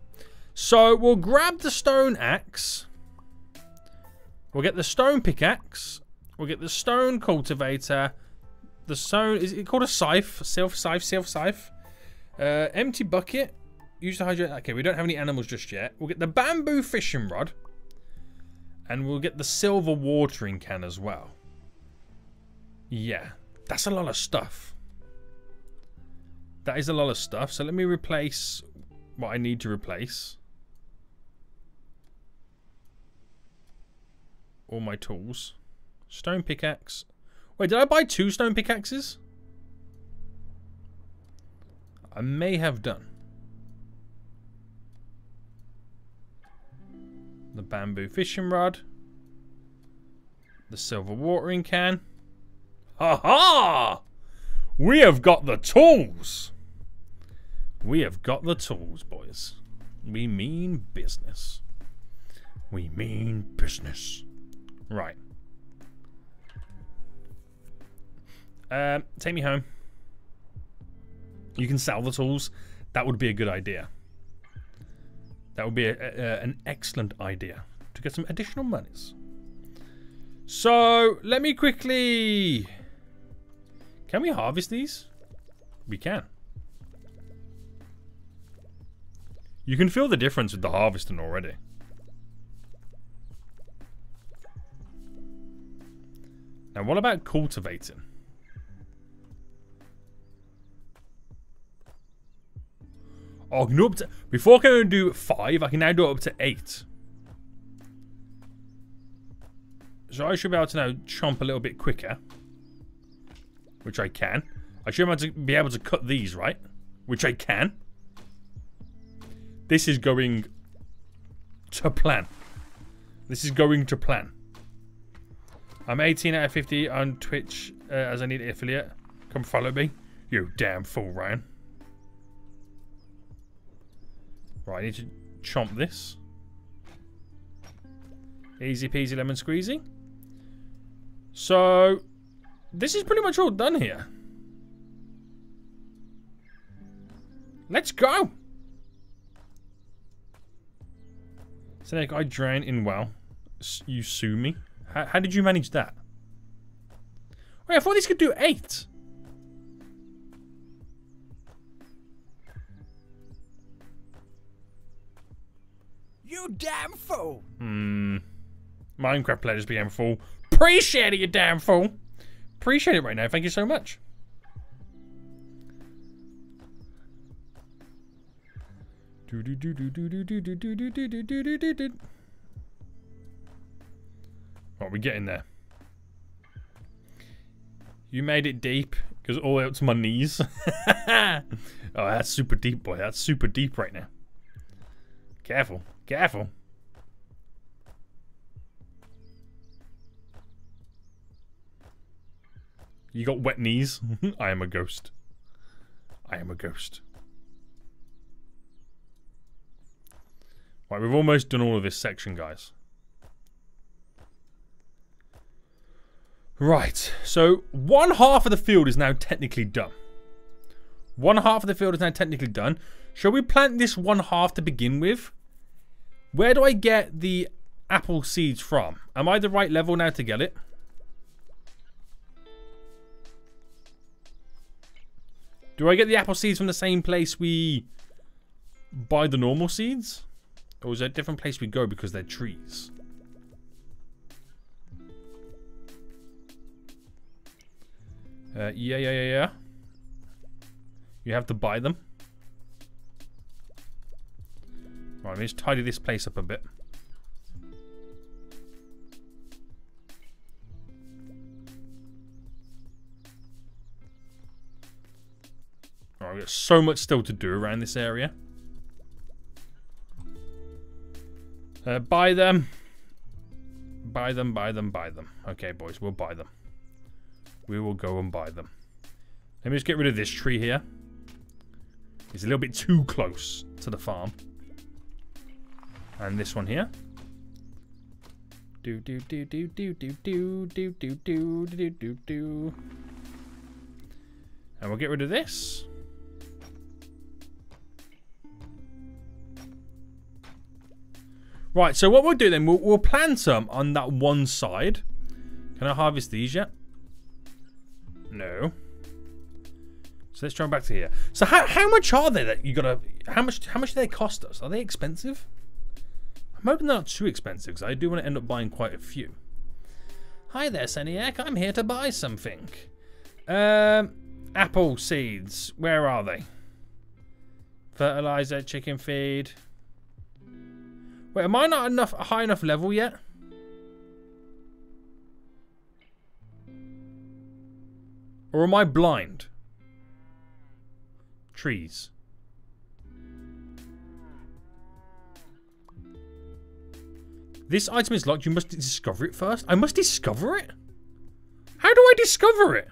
So we'll grab the stone axe. We'll get the stone pickaxe. We'll get the stone cultivator. The stone, is it called a scythe? Self scythe. Empty bucket. Use the hydrate. Okay, we don't have any animals just yet. We'll get the bamboo fishing rod. And we'll get the silver watering can as well. Yeah, that's a lot of stuff. That is a lot of stuff. So let me replace what I need to replace. All my tools. Stone pickaxe. Wait, did I buy 2 stone pickaxes? I may have done. The bamboo fishing rod. The silver watering can. Ha ha! We have got the tools! We have got the tools, boys. We mean business. We mean business. Right. Take me home. You can sell the tools. That would be a good idea. That would be an excellent idea to get some additional monies. So, let me quickly... Can we harvest these? We can. You can feel the difference with the harvesting already. Now, what about cultivating? Oh, I can do up to, before I can only do 5, I can now do it up to 8. So I should be able to now chomp a little bit quicker. Which I can. I should be able to cut these, right? Which I can. This is going to plan. This is going to plan. I'm 18 out of 50 on Twitch as I need an affiliate. Come follow me. You damn fool, Ryan. Right, I need to chomp this. Easy peasy lemon squeezy. So, this is pretty much all done here. Let's go! So, like, I drown in well. You sue me. How did you manage that? Wait, I thought this could do 8. You damn fool! Minecraft players became a fool. Appreciate it, you damn fool! Appreciate it right now, thank you so much. What are we getting there? You made it deep, because all the way up to my knees. Oh, that's super deep, boy. That's super deep right now. Careful. Careful. You got wet knees? I am a ghost. I am a ghost. Right, we've almost done all of this section, guys. Right, so one half of the field is now technically done. One half of the field is now technically done. Shall we plant this one half to begin with? Where do I get the apple seeds from? Am I the right level now to get it? Do I get the apple seeds from the same place we buy the normal seeds? Or is there a different place we go because they're trees? Yeah. You have to buy them. All right, let's tidy this place up a bit. All right, we've got so much still to do around this area. Buy them. Buy them. Okay, boys, we'll buy them. We will go and buy them. Let me just get rid of this tree here. It's a little bit too close to the farm. And this one here. And we'll get rid of this. Right, so what we'll do then, we'll plant some on that one side. Can I harvest these yet? No. So let's jump back to here. So how much are they that you gotta, how much do they cost us? Are they expensive? I'm hoping they're not too expensive because I do want to end up buying quite a few. Hi there, Seniac. I'm here to buy something. Apple seeds. Where are they? Fertilizer, chicken feed. Wait, am I not enough high enough level yet? Or am I blind? Trees. This item is locked. You must discover it first. I must discover it? How do I discover it?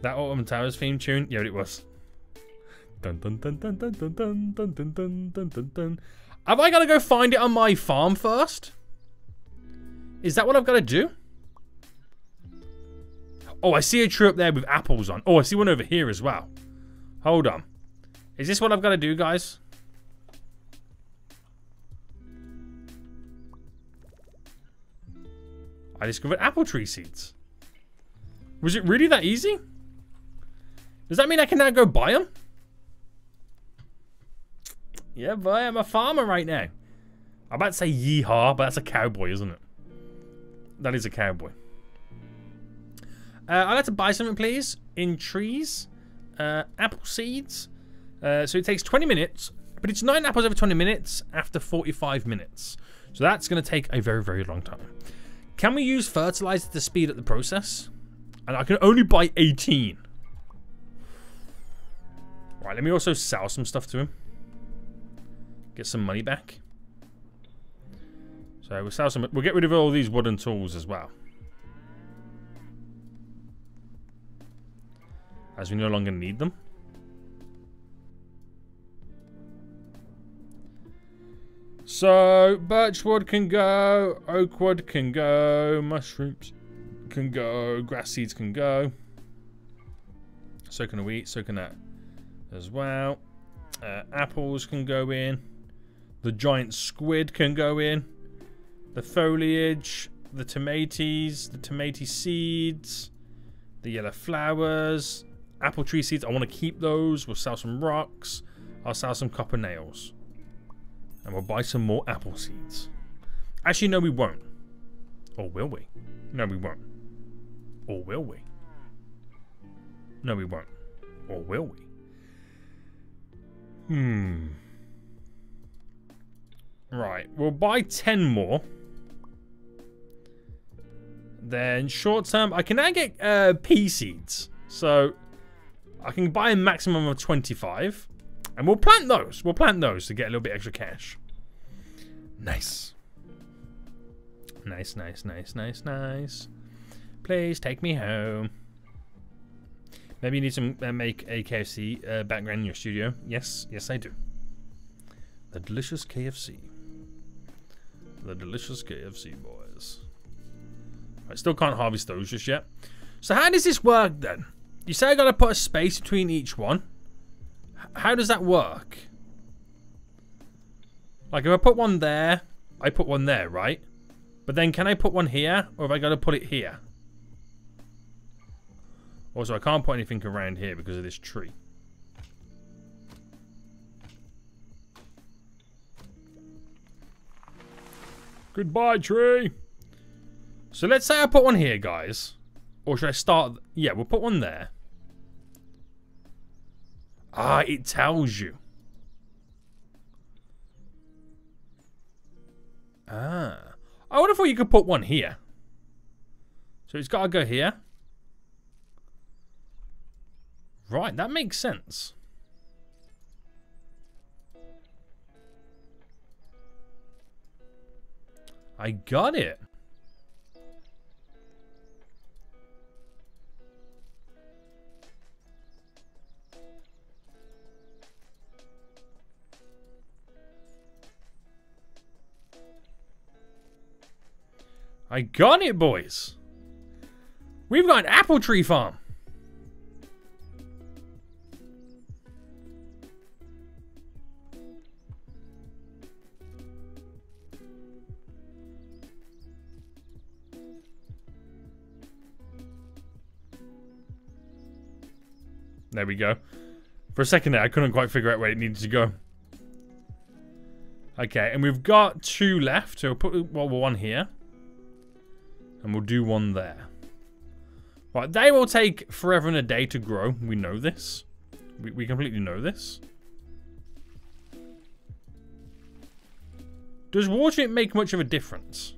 That Autumn Towers theme tune? Yeah, it was. Dun dun dun dun dun dun dun dun dun dun dun dun dun. Have I got to go find it on my farm first? Is that what I've got to do? Oh, I see a tree up there with apples on. Oh, I see one over here as well. Hold on. Is this what I've got to do, guys? I discovered apple tree seeds. Was it really that easy? Does that mean I can now go buy them? Yeah, boy, I'm a farmer right now. I'm about to say yeehaw, but that's a cowboy, isn't it? That is a cowboy. I'd like to buy something, please. In trees. Apple seeds. So it takes 20 minutes. But it's 9 apples over 20 minutes after 45 minutes. So that's going to take a very, very long time. Can we use fertilizer to speed up the process? And I can only buy 18. Right, let me also sell some stuff to him. Get some money back. So we'll sell some. We'll get rid of all these wooden tools as well, as we no longer need them. So birchwood can go, oakwood can go, mushrooms can go, grass seeds can go. So can wheat, so can that as well. Apples can go in. The giant squid can go in. The foliage, the tomato seeds, the yellow flowers, apple tree seeds. I want to keep those. We'll sell some rocks. I'll sell some copper nails. And we'll buy some more apple seeds. Actually, no, we won't. Or will we? No, we won't. Or will we? No, we won't. Or will we? Right. We'll buy 10 more. Then short term, I can now get pea seeds. So I can buy a maximum of 25. And we'll plant those. We'll plant those to get a little bit extra cash. Nice. Nice. Please take me home. Maybe you need to make a KFC background in your studio. Yes, I do. The delicious KFC. the delicious KFC, boys. I still can't harvest those just yet. So how does this work then? You say I gotta put a space between each one. How does that work? Like if I put one there, I put one there, right? But then can I put one here, or have I gotta put it here? Also, I can't put anything around here because of this tree. Goodbye, tree. So let's say I put one here, guys. Or should I start? Yeah, we'll put one there. Ah, it tells you. Ah. I would have thought you could put one here. So it's got to go here. Right, that makes sense. I got it. I got it, boys. We've got an apple tree farm. There we go. For a second there, I couldn't quite figure out where it needed to go. Okay, and we've got two left. So we'll put one here. And we'll do one there. Right, they will take forever and a day to grow. We know this. We completely know this. Does watering it make much of a difference?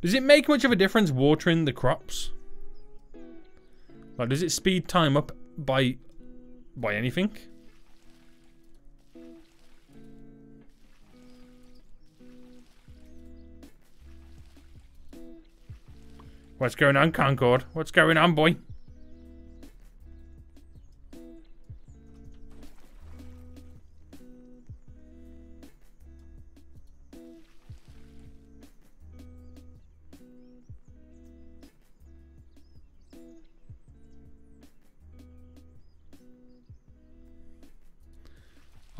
Does it make much of a difference watering the crops? Like, does it speed time up by anything? What's going on, Concord? What's going on, boy?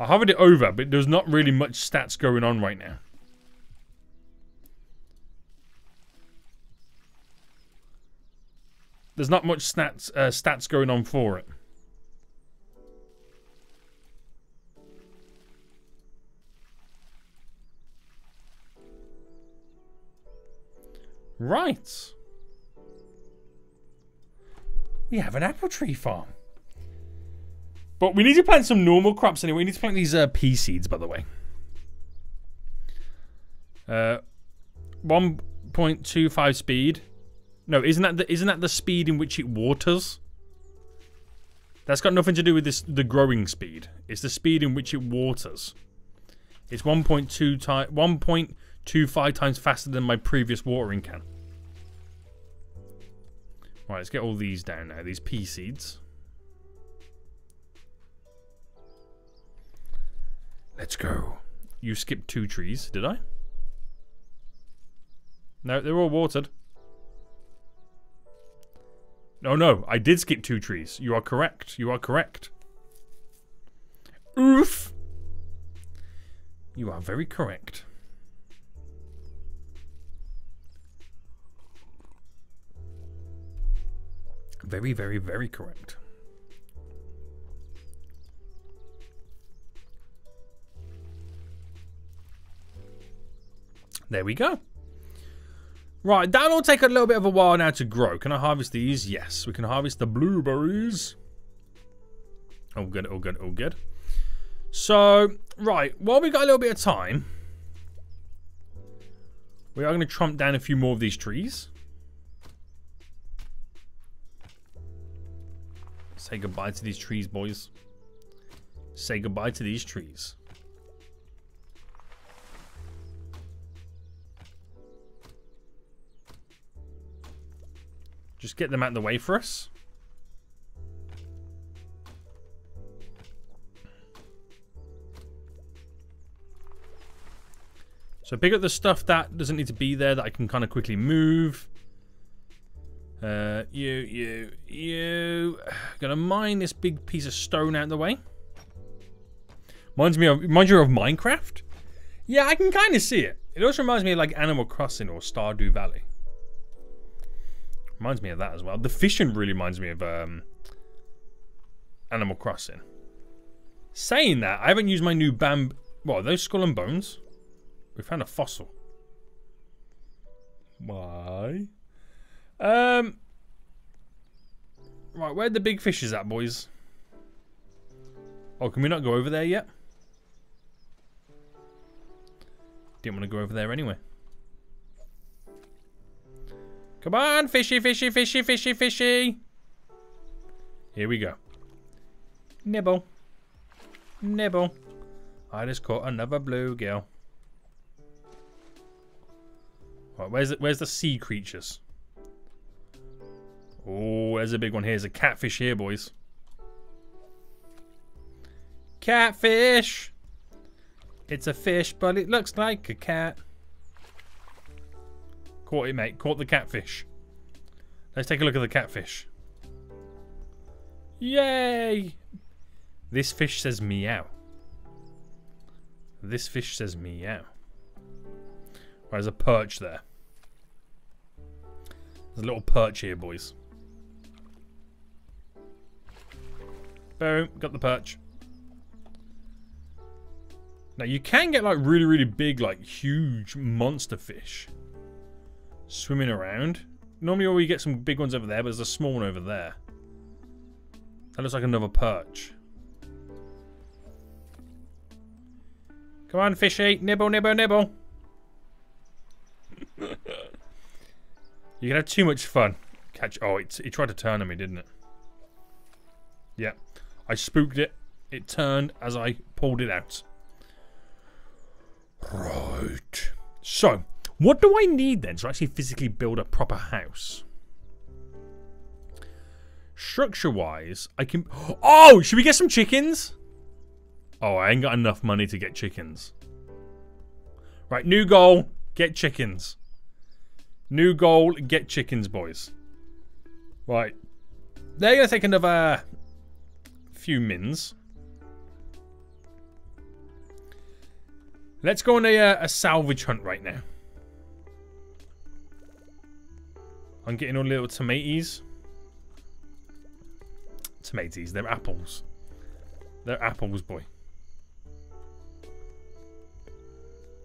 I hovered it over, but there's not really much stats going on right now. There's not much stats going on for it. Right. We have an apple tree farm. But we need to plant some normal crops anyway. We need to plant these pea seeds, by the way. 1.25 speed. No, isn't that the speed in which it waters? That's got nothing to do with the growing speed. It's the speed in which it waters. It's 1.25 times faster than my previous watering can. Right, let's get all these down now. These pea seeds. Let's go. You skipped two trees, did I? No, they're all watered. No, no, I did skip two trees. You are correct. You are correct. Oof! You are very correct. Very, very, very correct. There we go. Right, that'll take a little bit of a while now to grow. Can I harvest these? Yes, we can harvest the blueberries. Oh, good, oh, good, oh, good. So, right, while we've got a little bit of time, we are going to tromp down a few more of these trees. Say goodbye to these trees, boys. Say goodbye to these trees. Just get them out of the way for us. So pick up the stuff that doesn't need to be there that I can kind of quickly move. You. Gonna mine this big piece of stone out of the way. Reminds you of Minecraft? Yeah, I can kind of see it. It also reminds me of like Animal Crossing or Stardew Valley. Reminds me of that as well. The fishing really reminds me of Animal Crossing. Saying that, I haven't used my new bamboo. What are those, skull and bones? We found a fossil. Why? Right, where the big fish is at, boys? Oh, can we not go over there yet? Didn't want to go over there anyway. Come on, fishy, fishy, fishy, fishy, fishy. Here we go. Nibble. Nibble. I just caught another bluegill. Right, where's the sea creatures? Oh, there's a big one here. There's a catfish here, boys. Catfish! It's a fish, but it looks like a cat. Caught it, mate. Caught the catfish. Let's take a look at the catfish. Yay! This fish says meow. This fish says meow. There's a perch there. There's a little perch here, boys. Boom. Got the perch. Now, you can get, like, really, really big, like, huge monster fish swimming around. Normally, you get some big ones over there, but there's a small one over there. That looks like another perch. Come on, fishy. Nibble, nibble, nibble. You can have too much fun. Catch. Oh, it tried to turn on me, didn't it? Yeah. I spooked it. It turned as I pulled it out. Right. So, what do I need then to actually physically build a proper house? Structure-wise, I can... Oh, should we get some chickens? Oh, I ain't got enough money to get chickens. Right, new goal. Get chickens. New goal. Get chickens, boys. Right. They're going to take another few mins. Let's go on a salvage hunt right now. I'm getting all little tomatoes. Tomatoes, they're apples. They're apples, boy.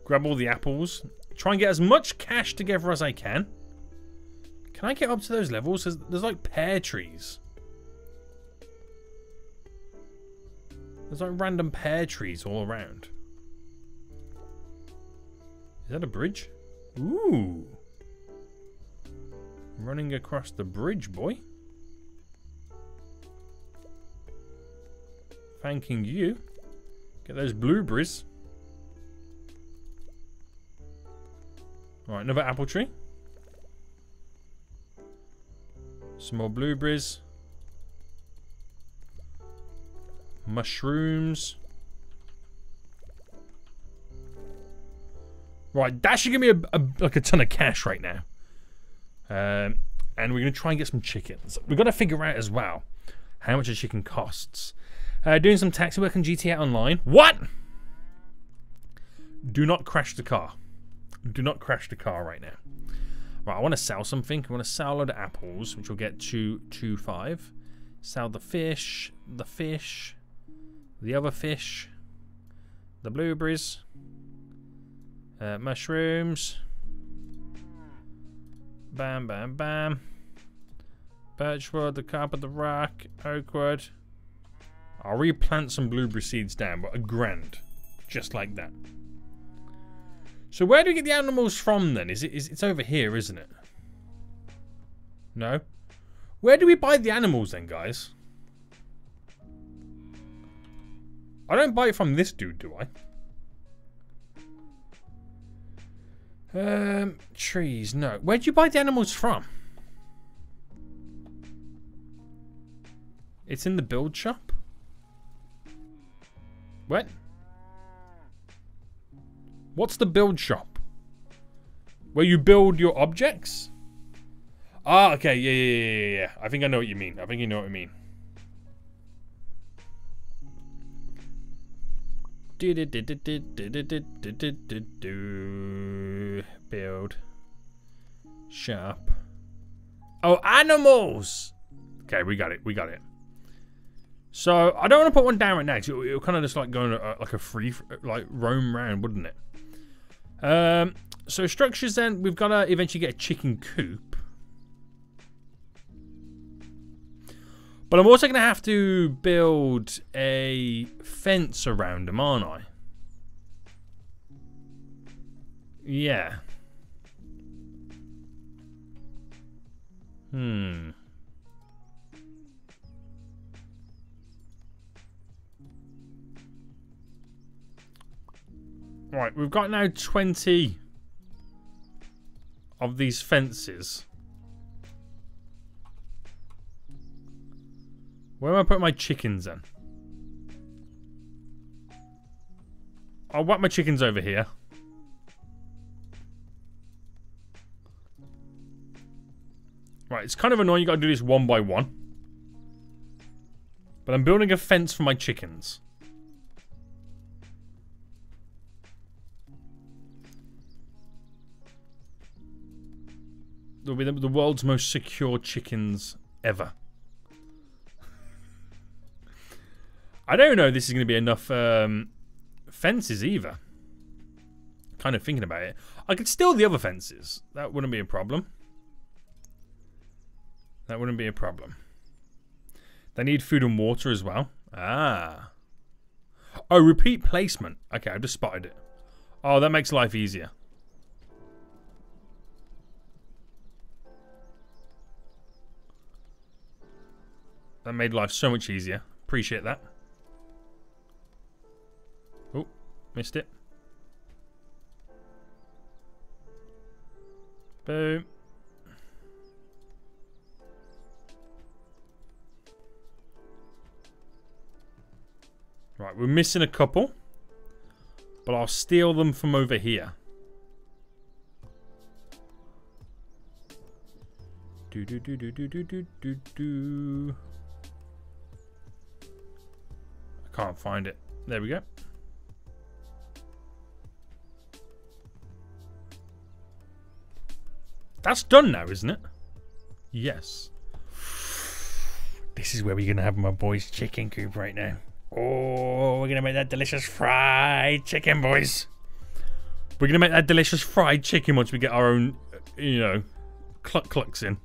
Grab all the apples. Try and get as much cash together as I can. Can I get up to those levels? There's like pear trees. There's like random pear trees all around. Is that a bridge? Ooh. Running across the bridge, boy. Thanking you. Get those blueberries. Alright, another apple tree. Some more blueberries. Mushrooms. Right, that should give me like a ton of cash right now. And we're going to try and get some chickens. We've got to figure out as well how much a chicken costs. Doing some taxi work on GTA Online. What? Do not crash the car. Do not crash the car right now. Right, I want to sell something. I want to sell a load of apples, which will get 225. Sell the fish, the other fish, the blueberries. Mushrooms. Bam, bam, bam. Birchwood, the carpet, the rock, oakwood. I'll replant some blueberry seeds down, but $1,000. Just like that. So where do we get the animals from then? It's over here, isn't it? No? Where do we buy the animals then, guys? I don't buy it from this dude, do I? Trees, no. Where'd you buy the animals from? It's in the build shop? What? What's the build shop? Where you build your objects? Ah, okay, yeah. I think I know what you mean. Build shop. Oh, animals! Okay, we got it. So, I don't want to put one down right now, because it'll kind of just like go like a free, like roam round, wouldn't it? So structures then, we've got to eventually get a chicken coop. But I'm also going to have to build a fence around them, aren't I? Yeah. Right, we've got now 20 of these fences. Where am I putting my chickens in? I'll whack my chickens over here. Right, it's kind of annoying, you gotta do this one by one. But I'm building a fence for my chickens. They'll be the world's most secure chickens ever. I don't know if this is going to be enough fences either. Kind of thinking about it. I could steal the other fences. That wouldn't be a problem. They need food and water as well. Ah. Oh, repeat placement. Okay, I've just spotted it. Oh, that makes life easier. That made life so much easier. Appreciate that. Oh, missed it. Boom. Right, we're missing a couple. But I'll steal them from over here. Can't find it. There we go. That's done now, isn't it? Yes. This is where we're going to have my boys' chicken coop right now. Oh, we're going to make that delicious fried chicken, boys. We're going to make that delicious fried chicken once we get our own, you know, clucks in.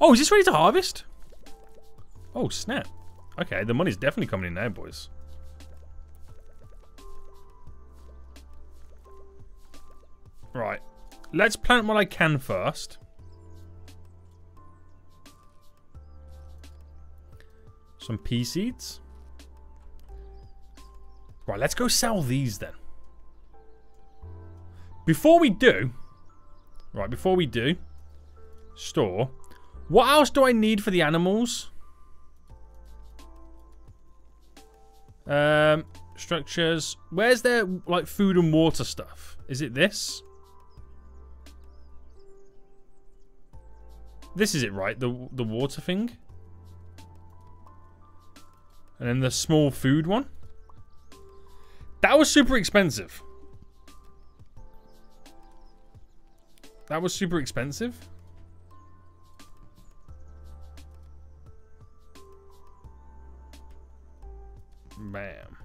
Oh, is this ready to harvest? Oh, snap. Okay, the money's definitely coming in now, boys. Right. Let's plant what I can first. Some pea seeds. Right, let's go sell these then. Before we do, store. What else do I need for the animals? Structures. Where's their, like, food and water stuff? Is it this? This is it, right? The water thing? And then the small food one? That was super expensive. Bam.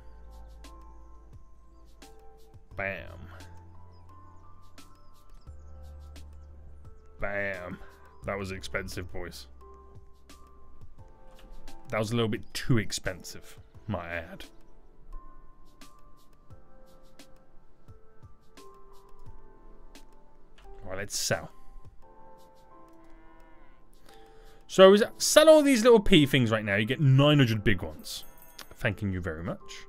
That was expensive, boys. That was a little bit too expensive, might I add. Alright, let's sell. So, sell all these little pea things right now. You get 900 big ones. Thanking you very much.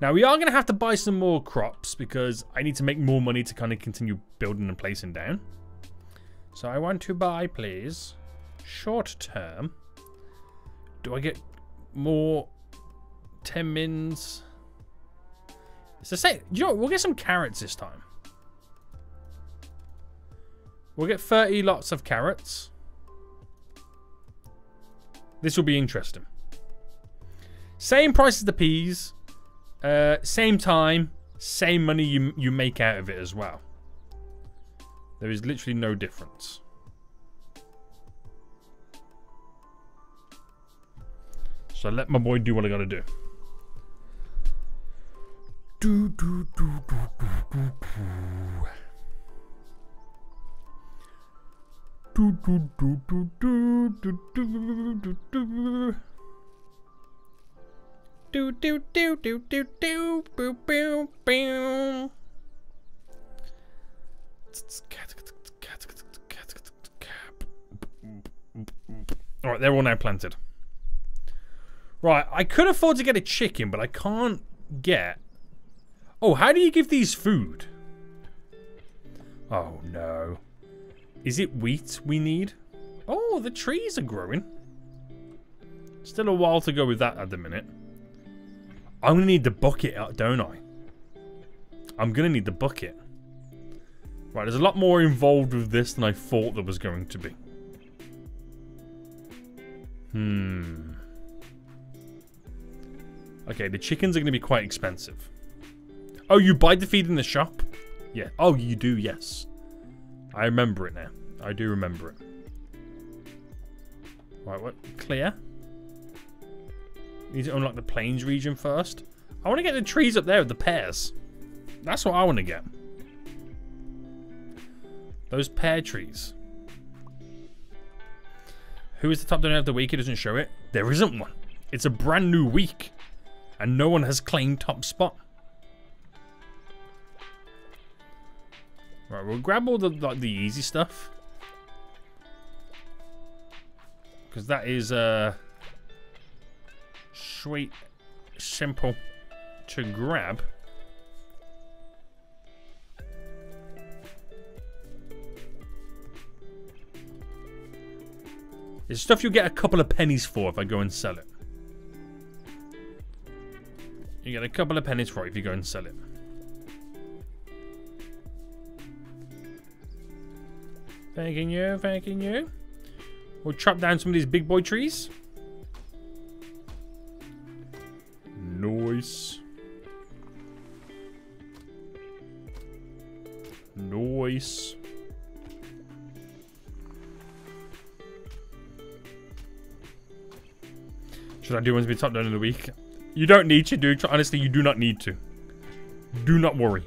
Now, we are going to have to buy some more crops because I need to make more money to kind of continue building and placing down. So, I want to buy, please. Short term. Do I get more 10 mins. It's the same. You know what? We'll get some carrots this time. We'll get 30 lots of carrots. This will be interesting. Same price as the peas. Same time. Same money you make out of it as well. There is literally no difference. So I let my boy do what I gotta do. All right, they're all now planted. Right, I could afford to get a chicken, but I can't get... Oh, how do you give these food? Oh, no. Is it wheat we need? Oh, the trees are growing. Still a while to go with that at the minute. I'm going to need the bucket, don't I? I'm going to need the bucket. Right, there's a lot more involved with this than I thought there was going to be. Hmm... Okay, the chickens are going to be quite expensive. Oh, you buy the feed in the shop? Yeah. Oh, you do, yes. I remember it now. I do remember it. Right, what? Clear. Need to unlock the plains region first. I want to get the trees up there with the pears. That's what I want to get. Those pear trees. Who is the top donor of the week? It doesn't show it. There isn't one. It's a brand new week. And no one has claimed top spot. Right, we'll grab all the like the easy stuff because that is sweet, simple to grab. It's stuff you get a couple of pennies for if I go and sell it. You get a couple of pennies for it if you go and sell it. Thanking you, thanking you. We'll chop down some of these big boy trees. Nice. Nice. Should I do ones to be top down in the week? You don't need to, dude. Honestly, you do not need to. Do not worry.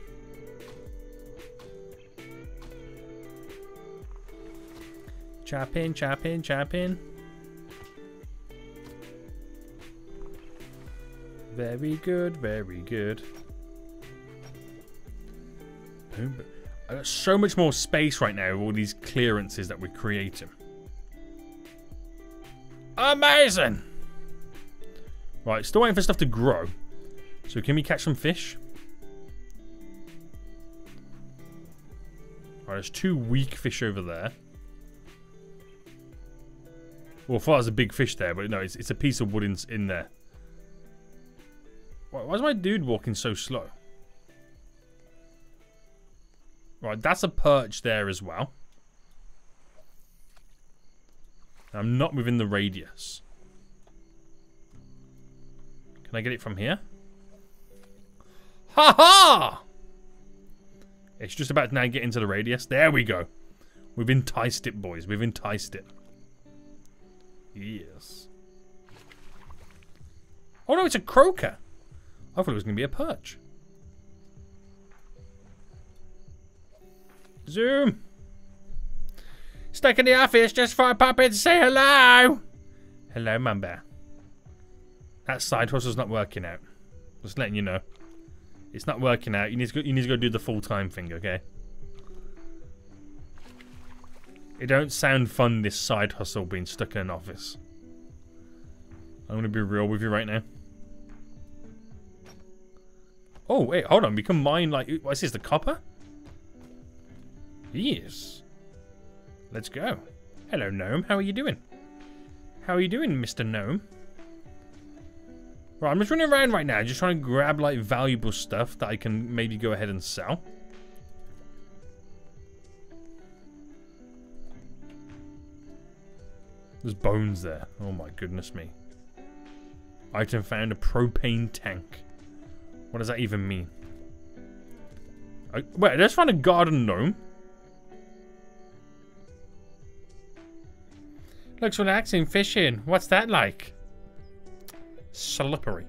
Chop in, chop in, chop in. Very good, very good. Boom. I got so much more space right now with all these clearances that we're creating. Amazing! Right, still waiting for stuff to grow. So can we catch some fish? Alright, there's two weak fish over there. Well, I thought it was a big fish there, but no, it's a piece of wood in there. Why is my dude walking so slow? Right, that's a perch there as well. I'm not within the radius. Can I get it from here? Ha ha! It's just about to now get into the radius. There we go. We've enticed it, boys. We've enticed it. Yes. Oh no, it's a croaker. I thought it was going to be a perch. Zoom. Stuck in the office just for a pop in to say hello. Hello, Mum Bear. That side hustle's not working out. Just letting you know. It's not working out. You need to go do the full-time thing, okay? It don't sound fun, this side hustle being stuck in an office. I'm going to be real with you right now. Oh, wait, hold on. We can mine, like... What is this, the copper? Yes. Let's go. Hello, Gnome. How are you doing? How are you doing, Mr. Gnome? Right, I'm just running around right now, just trying to grab, like, valuable stuff that I can maybe go ahead and sell. There's bones there. Oh my goodness me. Item found, a propane tank. What does that even mean? Wait, I just found a garden gnome. Looks relaxing fishing. What's that like? Slippery.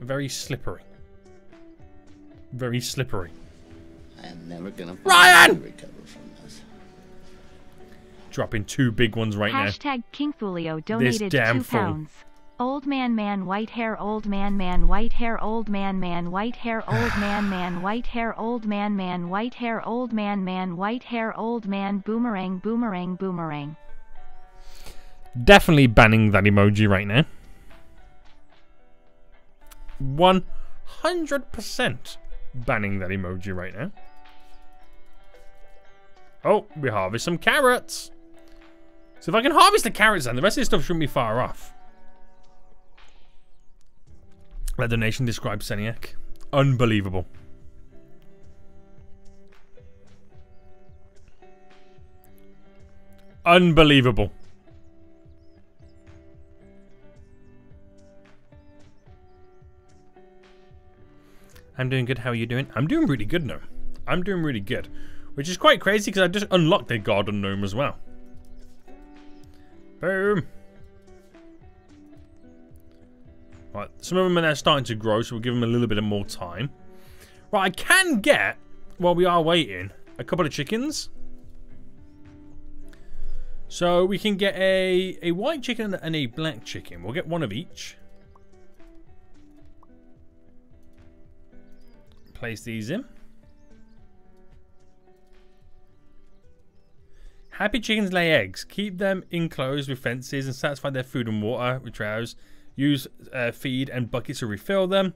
Very slippery. Very slippery. I am never gonna recover from this. Dropping two big ones right now. #KingThulio donated £2. Old man, man, white hair. Old man, man, white hair. Old man, man, white hair. Old man, man, white hair. Old man, man, white hair. Old man, man, white hair. Old man, boomerang, boomerang, boomerang. Definitely banning that emoji right now. 100% banning that emoji right now. Oh, we harvest some carrots. So if I can harvest the carrots, then the rest of this stuff shouldn't be far off. That donation describes Seniac. Unbelievable. Unbelievable. I'm doing good. How are you doing? I'm doing really good now. I'm doing really good. Which is quite crazy because I just unlocked a garden gnome as well. Boom. Right, some of them are now starting to grow, so we'll give them a little bit more time. Right, I can get, while we are waiting, a couple of chickens. So we can get a white chicken and a black chicken. We'll get one of each. Place these in. Happy chickens lay eggs. Keep them enclosed with fences and satisfy their food and water with troughs. Use feed and buckets to refill them.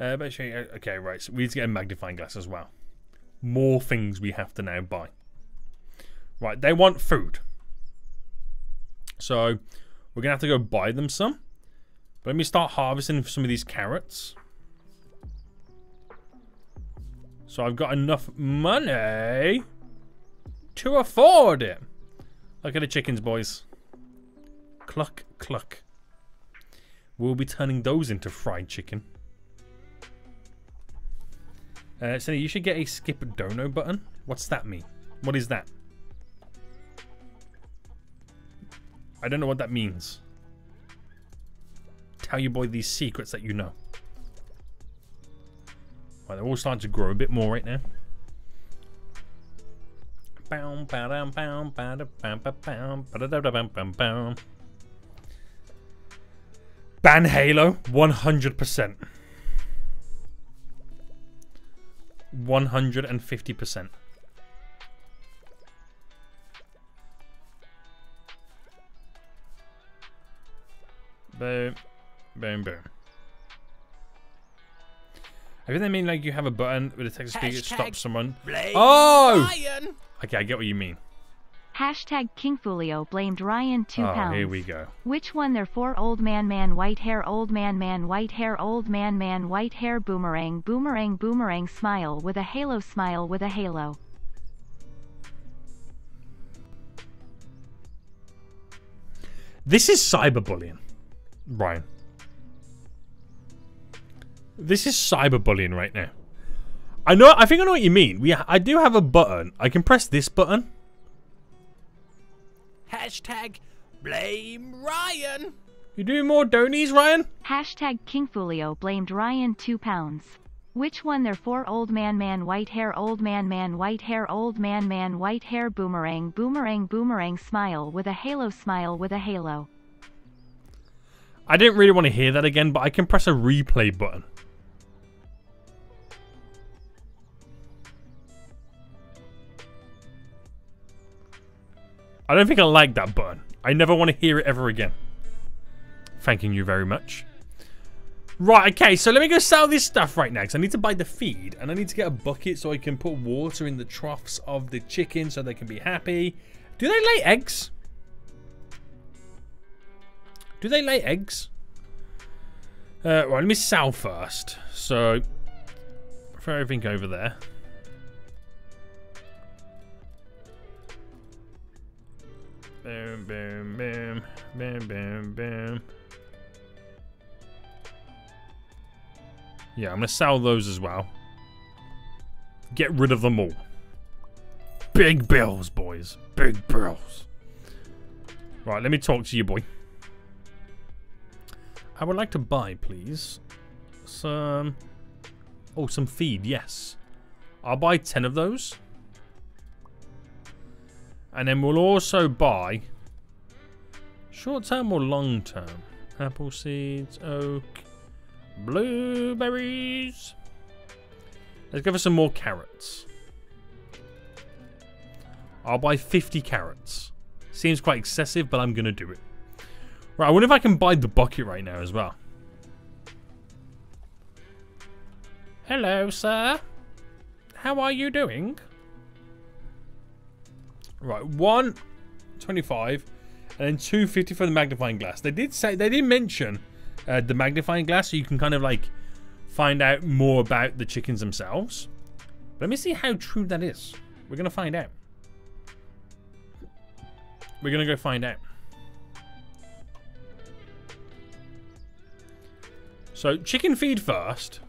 Okay, right. So we need to get a magnifying glass as well. More things we have to now buy. Right, they want food. So we're going to have to go buy them some. But let me start harvesting some of these carrots. So I've got enough money to afford it. Look at the chickens, boys. Cluck, cluck. We'll be turning those into fried chicken. Senior, you should get a skip dono button. What's that mean? What is that? I don't know what that means. Tell your boy these secrets that you know. Right, they're all starting to grow a bit more right now. Ban Halo, 100%. 150%. Boom, boom, boom. I think they mean like you have a button with a text speaker that stops someone. Oh! Ryan. Okay, I get what you mean. #KingThulio blamed Ryan £2. Oh, here we go. Which one they're for? Old man, man, white hair. Old man, man, white hair. Old man, man, white hair. Boomerang, boomerang, boomerang. Smile with a halo. Smile with a halo. This is cyberbullying, Ryan. This is cyberbullying right now. I know. I think I know what you mean. I do have a button. I can press this button. #BlameRyan. You doing more donies, Ryan? #KingThulio blamed Ryan £2. Which one they're for? Old man, man, white hair. Old man, man, white hair. Old man, man, white hair. Boomerang, boomerang, boomerang. Smile with a halo. Smile with a halo. I didn't really want to hear that again, but I can press a replay button. I don't think I like that button. I never want to hear it ever again. Thanking you very much. Right, okay, so let me go sell this stuff right now, because I need to buy the feed, and I need to get a bucket so I can put water in the troughs of the chicken so they can be happy. Do they lay eggs? Do they lay eggs? Right, let me sell first. So, throw everything over there. Boom, boom, boom, boom, boom, boom. Yeah, I'm gonna sell those as well. Get rid of them all. Big bills, boys. Big bills. Right, let me talk to you, boy. I would like to buy, please, some... Oh, some feed, yes. I'll buy 10 of those. And then we'll also buy... Short-term or long-term? Apple seeds, oak, blueberries. Let's give us some more carrots. I'll buy 50 carrots. Seems quite excessive, but I'm going to do it. Right, I wonder if I can buy the bucket right now as well. Hello, sir. How are you doing? Right, 125, and then 250 for the magnifying glass. They did say, they did mention the magnifying glass, so you can kind of like find out more about the chickens themselves. Let me see how true that is. We're gonna find out. We're gonna go find out. So, chicken feed first.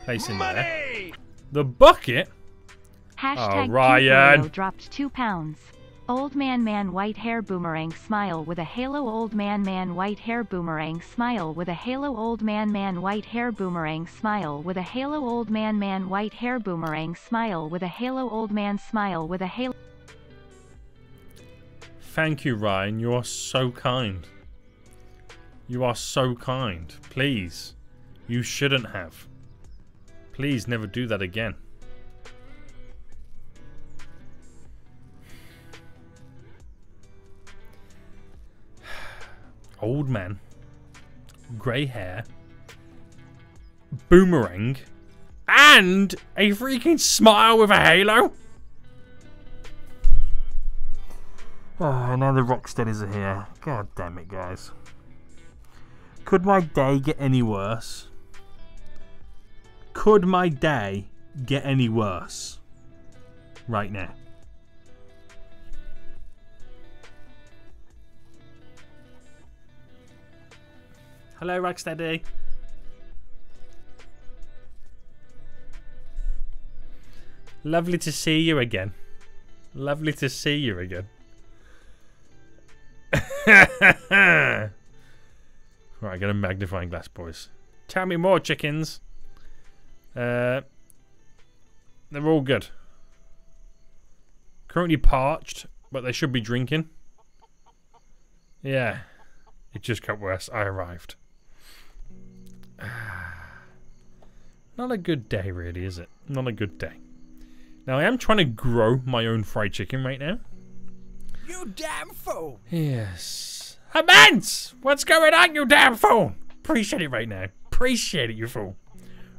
Place in there. The bucket. Hashtag Ryan dropped 2 pounds. Old man white hair boomerang smile with a halo. Old man white hair boomerang smile with a halo. Old man white hair boomerang smile with a halo. Old man white hair boomerang smile with a halo. Old man smile with a halo. Thank you, Ryan. You are so kind. You are so kind. Please. You shouldn't have. Please never do that again. Old man. Grey hair. Boomerang. And a freaking smile with a halo. Oh, now the Rocksteadies are here. God damn it, guys. Could my day get any worse? Could my day get any worse? Right now. Hello, Rocksteady. Lovely to see you again. Lovely to see you again. Right, I got a magnifying glass, boys. Tell me more, chickens. They're all good. Currently parched, but they should be drinking. Yeah. It just got worse. I arrived. Not a good day, really, is it? Not a good day. Now, I am trying to grow my own fried chicken right now. You damn fool! Yes. Immense! What's going on, you damn fool? Appreciate it right now. Appreciate it, you fool.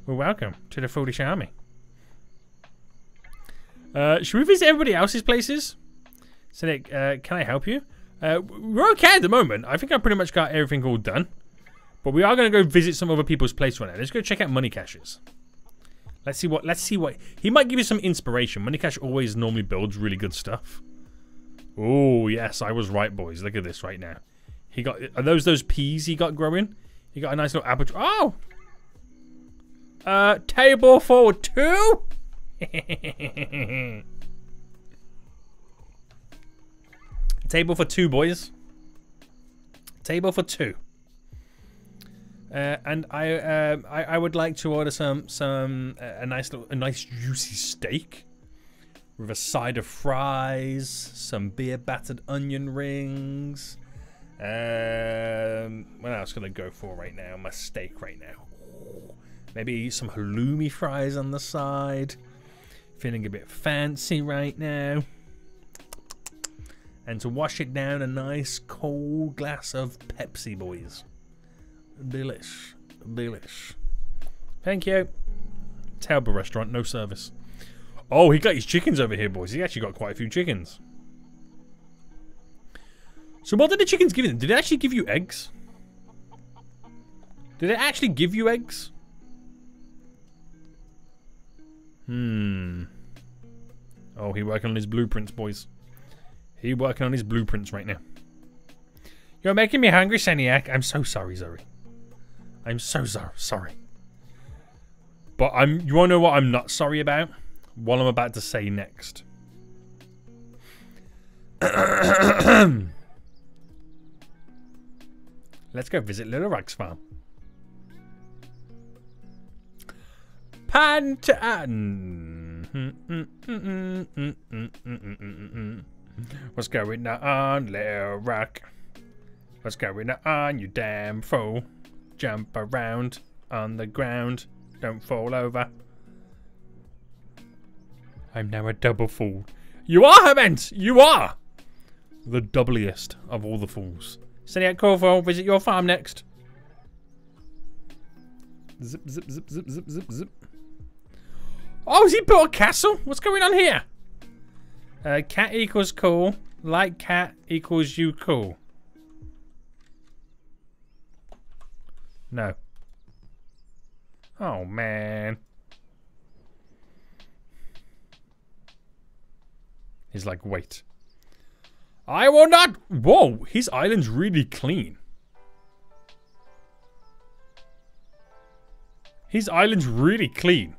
Well, welcome to the Foolish Army. Should we visit everybody else's places? Seniac, can I help you? We're okay at the moment. I think I pretty much got everything all done. But we are going to go visit some other people's place right now. Let's go check out Money Cash's. Let's see what... He might give you some inspiration. Money Cash always normally builds really good stuff. Oh, yes, I was right, boys. Look at this right now. He got, are those peas he got growing? He got a nice little apple. Oh! Table for two? Table for two, boys. Table for two. And I would like to order a nice juicy steak with a side of fries, some beer battered onion rings. What else can I go for right now? My steak right now. Ooh, maybe some halloumi fries on the side. Feeling a bit fancy right now. And to wash it down, a nice cold glass of Pepsi, boys. Delish. Delish. Thank you. Terrible restaurant, no service. Oh, he got his chickens over here, boys. He actually got quite a few chickens. So what did the chickens give you? Did they actually give you eggs? Did it actually give you eggs? Hmm. Oh, he working on his blueprints, boys. He working on his blueprints right now. You're making me hungry, Seniac. I'm so sorry, Zoe. I'm so sorry. But you wanna know what I'm not sorry about? What I'm about to say next. Let's go visit Little Rag's farm. Pantan. What's going on, Little Rag? What's going on, you damn fool? Jump around on the ground. Don't fall over. I'm now a double fool. You are, Hermens! You are! The doubliest of all the fools. Seniac Corvo, visit your farm next. Zip, zip, zip, zip, zip, zip, zip. Oh, has he built a castle? What's going on here? Cat equals cool. Like cat equals you cool. No. Oh, man. He's like, wait. I will not. Whoa, his island's really clean. His island's really clean.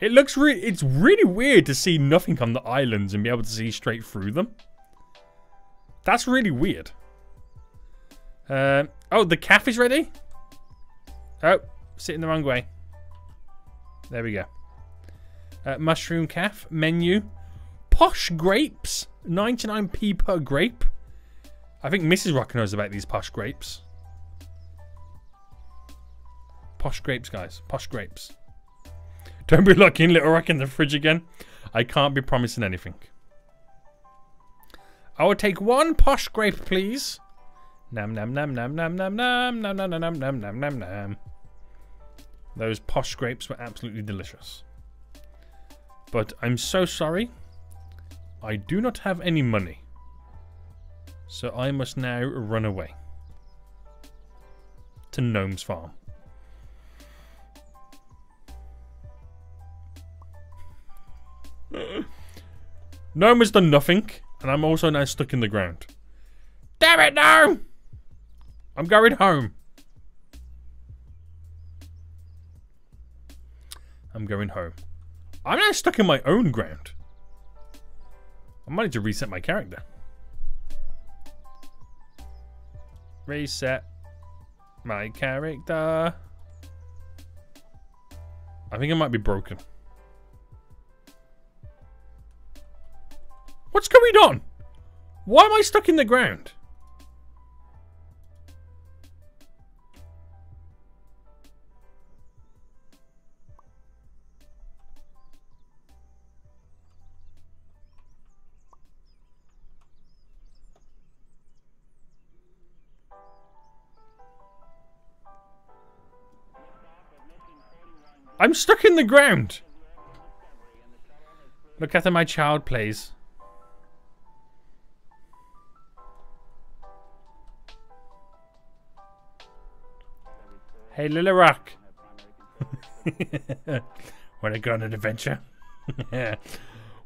It looks really. It's really weird to see nothing on the islands and be able to see straight through them. That's really weird. Oh, the cafe's ready. Oh, sitting the wrong way. There we go. Mushroom calf menu. Posh grapes. 99p per grape. I think Mrs. Rock knows about these posh grapes. Posh grapes, guys. Posh grapes. Don't be locking Little Rock in the fridge again. I can't be promising anything. I will take one posh grape, please. Nam nam nam nam nam nam nam nam nam nam nam nam nam nam. Those posh grapes were absolutely delicious. But I'm so sorry. I do not have any money. So I must now run away. To Gnome's farm. Gnome has done nothing. And I'm also now stuck in the ground. Damn it, Gnome! I'm going home. I'm going home. I'm now stuck in my own ground. I might need to reset my character. Reset my character. I think it might be broken. What's going on? Why am I stuck in the ground? I'm stuck in the ground. Look after my child, please. Hey, Little Rock. Want to go on an adventure?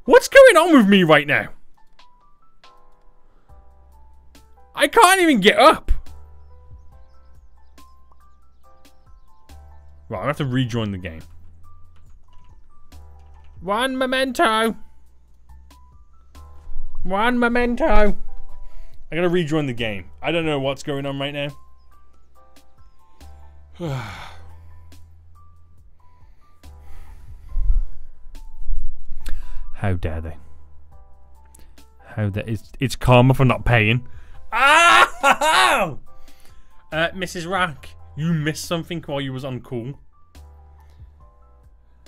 What's going on with me right now? I can't even get up. Right, I have to rejoin the game. One memento. One memento. I gotta rejoin the game. I don't know what's going on right now. How dare they? How dare it's karma for not paying. Ah! Mrs. Rack. You missed something while you was on call.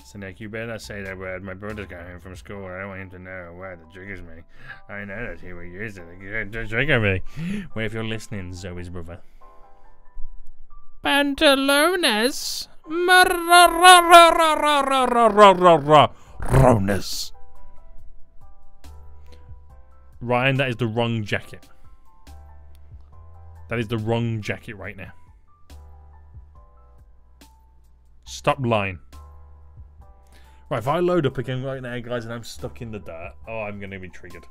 Seniac, you better not say that word. My brother got home from school. I don't want him to know a word that triggers me. I know that he will use it to trigger me. Well, if you're listening, Zoe's brother. Pantalones. Ronas. Ryan, that is the wrong jacket. That is the wrong jacket right now. Stop lying. Right, if I load up again right now, guys, and I'm stuck in the dirt, oh, I'm going to be triggered.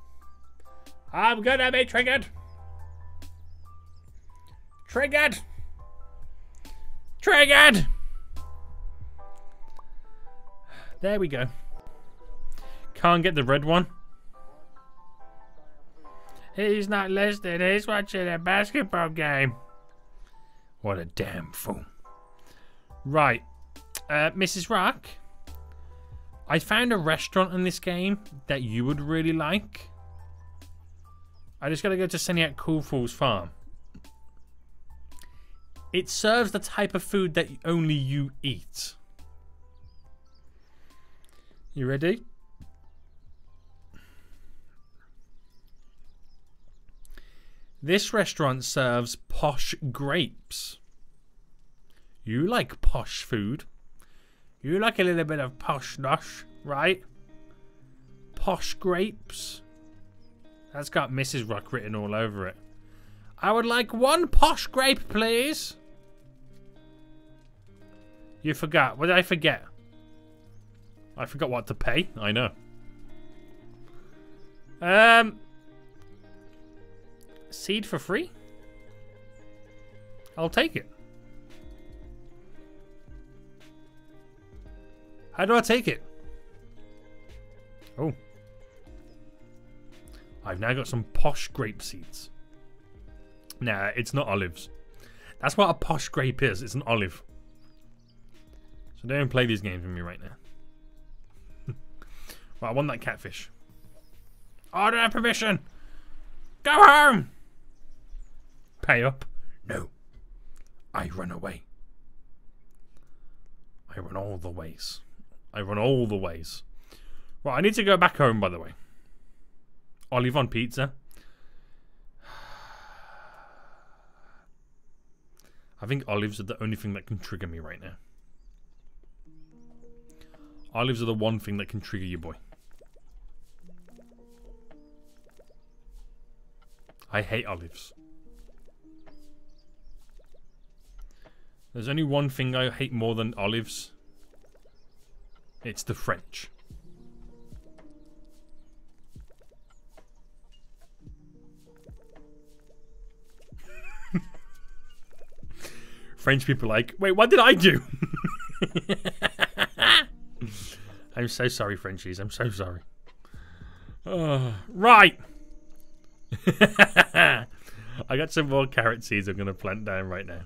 I'm going to be triggered. Triggered. Triggered. There we go. Can't get the red one. He's not listening. He's watching a basketball game. What a damn fool. Right. Mrs. Rock. I found a restaurant in this game that you would really like. I just got to go to Seniac Cool Fool's Farm. It serves the type of food that only you eat. You ready? This restaurant serves posh grapes. You like posh food. You like a little bit of posh nosh, right? Posh grapes. That's got Mrs. Rock written all over it. I would like one posh grape, please. You forgot. What did I forget? I forgot what to pay. I know. Seed for free? I'll take it. How do I take it? Oh. I've now got some posh grape seeds. Nah, it's not olives. That's what a posh grape is. It's an olive. So don't play these games with me right now. Well, I want that catfish. Oh, I don't have permission. Go home. Pay up. No. I run away. I run all the ways. I run all the ways. Right, I need to go back home, by the way. Olive on pizza. I think olives are the only thing that can trigger me right now. Olives are the one thing that can trigger you, boy. I hate olives. There's only one thing I hate more than olives. It's the French. French people are like, wait, what did I do? I'm so sorry, Frenchies. I'm so sorry. Right. I got some more carrot seeds I'm going to plant down right now.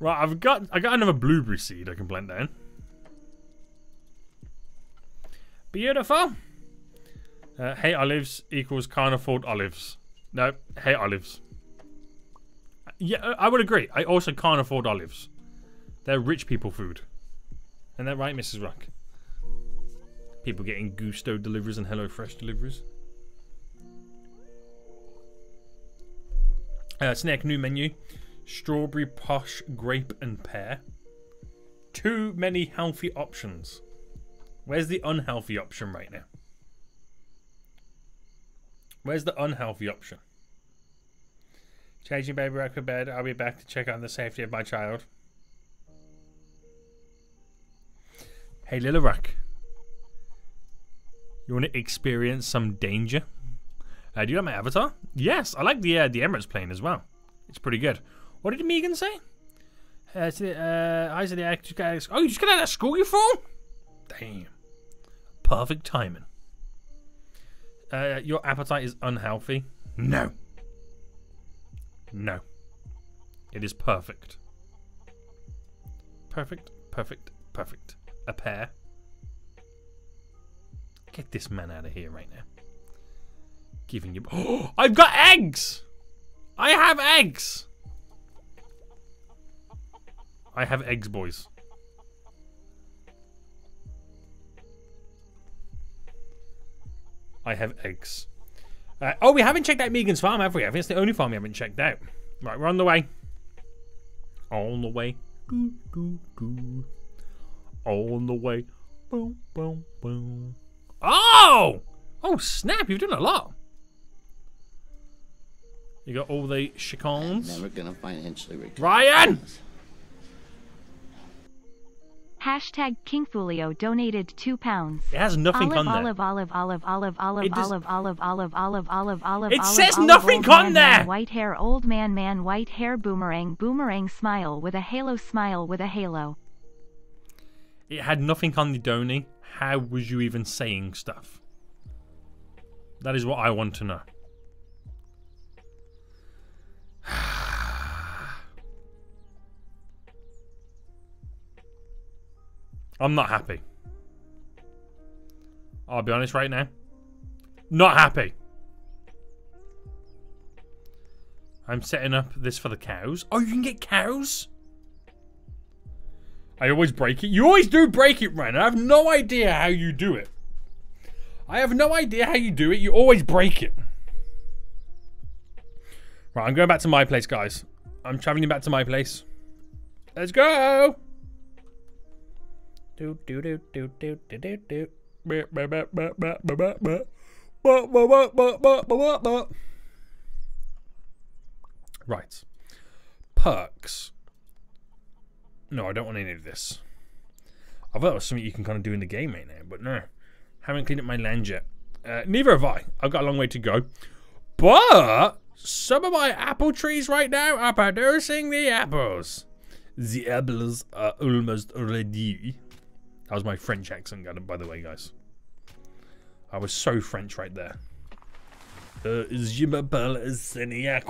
Right, I got another blueberry seed I can plant down. Beautiful. Hate olives equals can't afford olives. No, hate olives. Yeah, I would agree. I also can't afford olives. They're rich people food. Isn't that right, Mrs. Rock? People getting Gusto deliveries and HelloFresh deliveries. Snack new menu. Strawberry, posh, grape, and pear. Too many healthy options. Where's the unhealthy option right now? Where's the unhealthy option? Changing baby back to bed. I'll be back to check on the safety of my child. Hey, Lilla Rock. You want to experience some danger? Do you like my avatar? Yes, I like the Emirates plane as well. It's pretty good. What did Megan say? I said, oh, you just got out of school, you fool? Damn. Perfect timing. Your appetite is unhealthy? No. No. It is perfect. Perfect, perfect, perfect. A pear. Get this man out of here right now. Giving you. Oh, I've got eggs! I have eggs! I have eggs, boys. I have eggs. Oh, we haven't checked out Megan's farm, have we? I think it's the only farm we haven't checked out. Right, we're on the way. On the way. Doo, doo, doo. On the way. Boom, boom, boom. Oh! Oh, snap, you've done a lot. You got all the chicons. I'm never gonna financially recover. Ryan! Hashtag Kingthulio donated £2. It has nothing on there. Olive. It says nothing on there. White hair, old man, white hair, boomerang, smile with a halo, It had nothing on the Donny. How was you even saying stuff? That is what I want to know. I'm not happy. I'll be honest right now. Not happy. I'm setting up this for the cows. Oh, you can get cows? I always break it. You always do break it, Ren. I have no idea how you do it. I have no idea how you do it. You always break it. Right, I'm going back to my place, guys. I'm traveling back to my place. Let's go. Right. Perks. No, I don't want any of this. I thought it was something you can kind of do in the game right now, but no. Haven't cleaned up my land yet. Neither have I. I've got a long way to go. But some of my apple trees right now are producing the apples. The apples are almost ready. That was my French accent, by the way, guys. I was so French right there. Je m'appelle Seniac.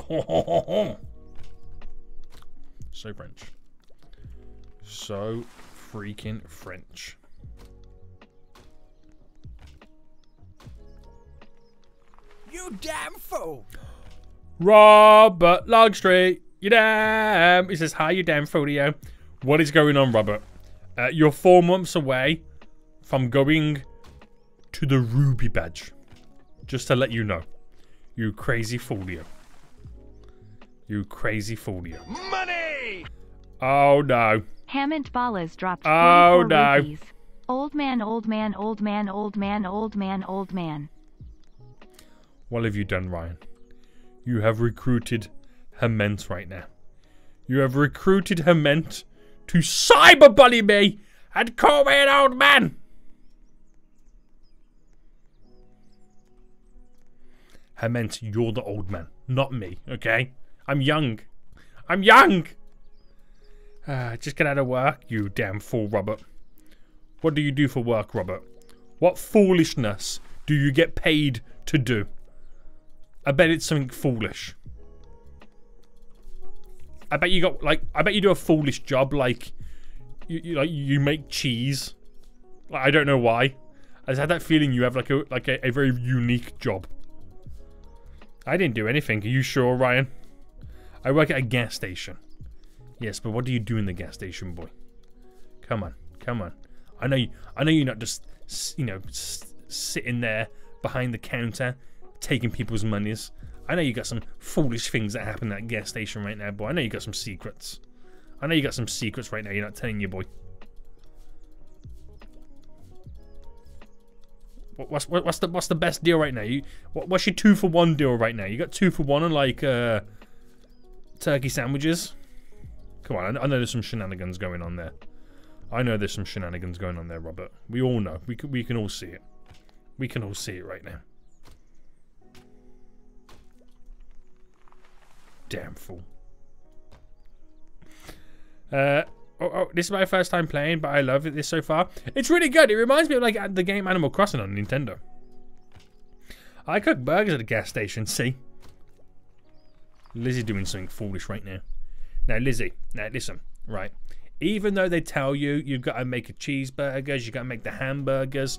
So French. So freaking French. You damn fool! Robert Longstreet, you damn! He says, hi, you damn folio. What is going on, Robert? You're 4 months away from going to the Ruby Badge. Just to let you know. You crazy folio. You crazy folio. Money! Oh, no. Hammond Ballas dropped 24 rupees. Old man. What have you done, Ryan? You have recruited Hement right now. You have recruited Hement to cyberbully me and call me an old man. Hement, you're the old man, not me, okay? I'm young. I'm young. Just get out of work, you damn fool, Robert. What do you do for work, Robert? What foolishness do you get paid to do? I bet it's something foolish. I bet you got like, I bet you do a foolish job, like you make cheese. Like, I don't know why. I just had that feeling you have like a very unique job. I didn't do anything. Are you sure, Ryan? I work at a gas station. Yes, but what do you do in the gas station, boy? Come on, come on. I know you're not just sitting there behind the counter taking people's monies. I know you got some foolish things that happen at that gas station right now, boy. I know you got some secrets. I know you got some secrets right now. You're not telling your boy. What's the best deal right now? What's your 2-for-1 deal right now? You got 2-for-1 on like turkey sandwiches. Come on, I know there's some shenanigans going on there. I know there's some shenanigans going on there, Robert. We all know. We can all see it. We can all see it right now. Damn fool. This is my first time playing, but I love this so far. It's really good. It reminds me of like the game Animal Crossing on Nintendo. I cook burgers at a gas station, see? Lizzie doing something foolish right now. Now, Lizzie, now listen, right? Even though they tell you you've got to make the cheeseburgers, you've got to make the hamburgers,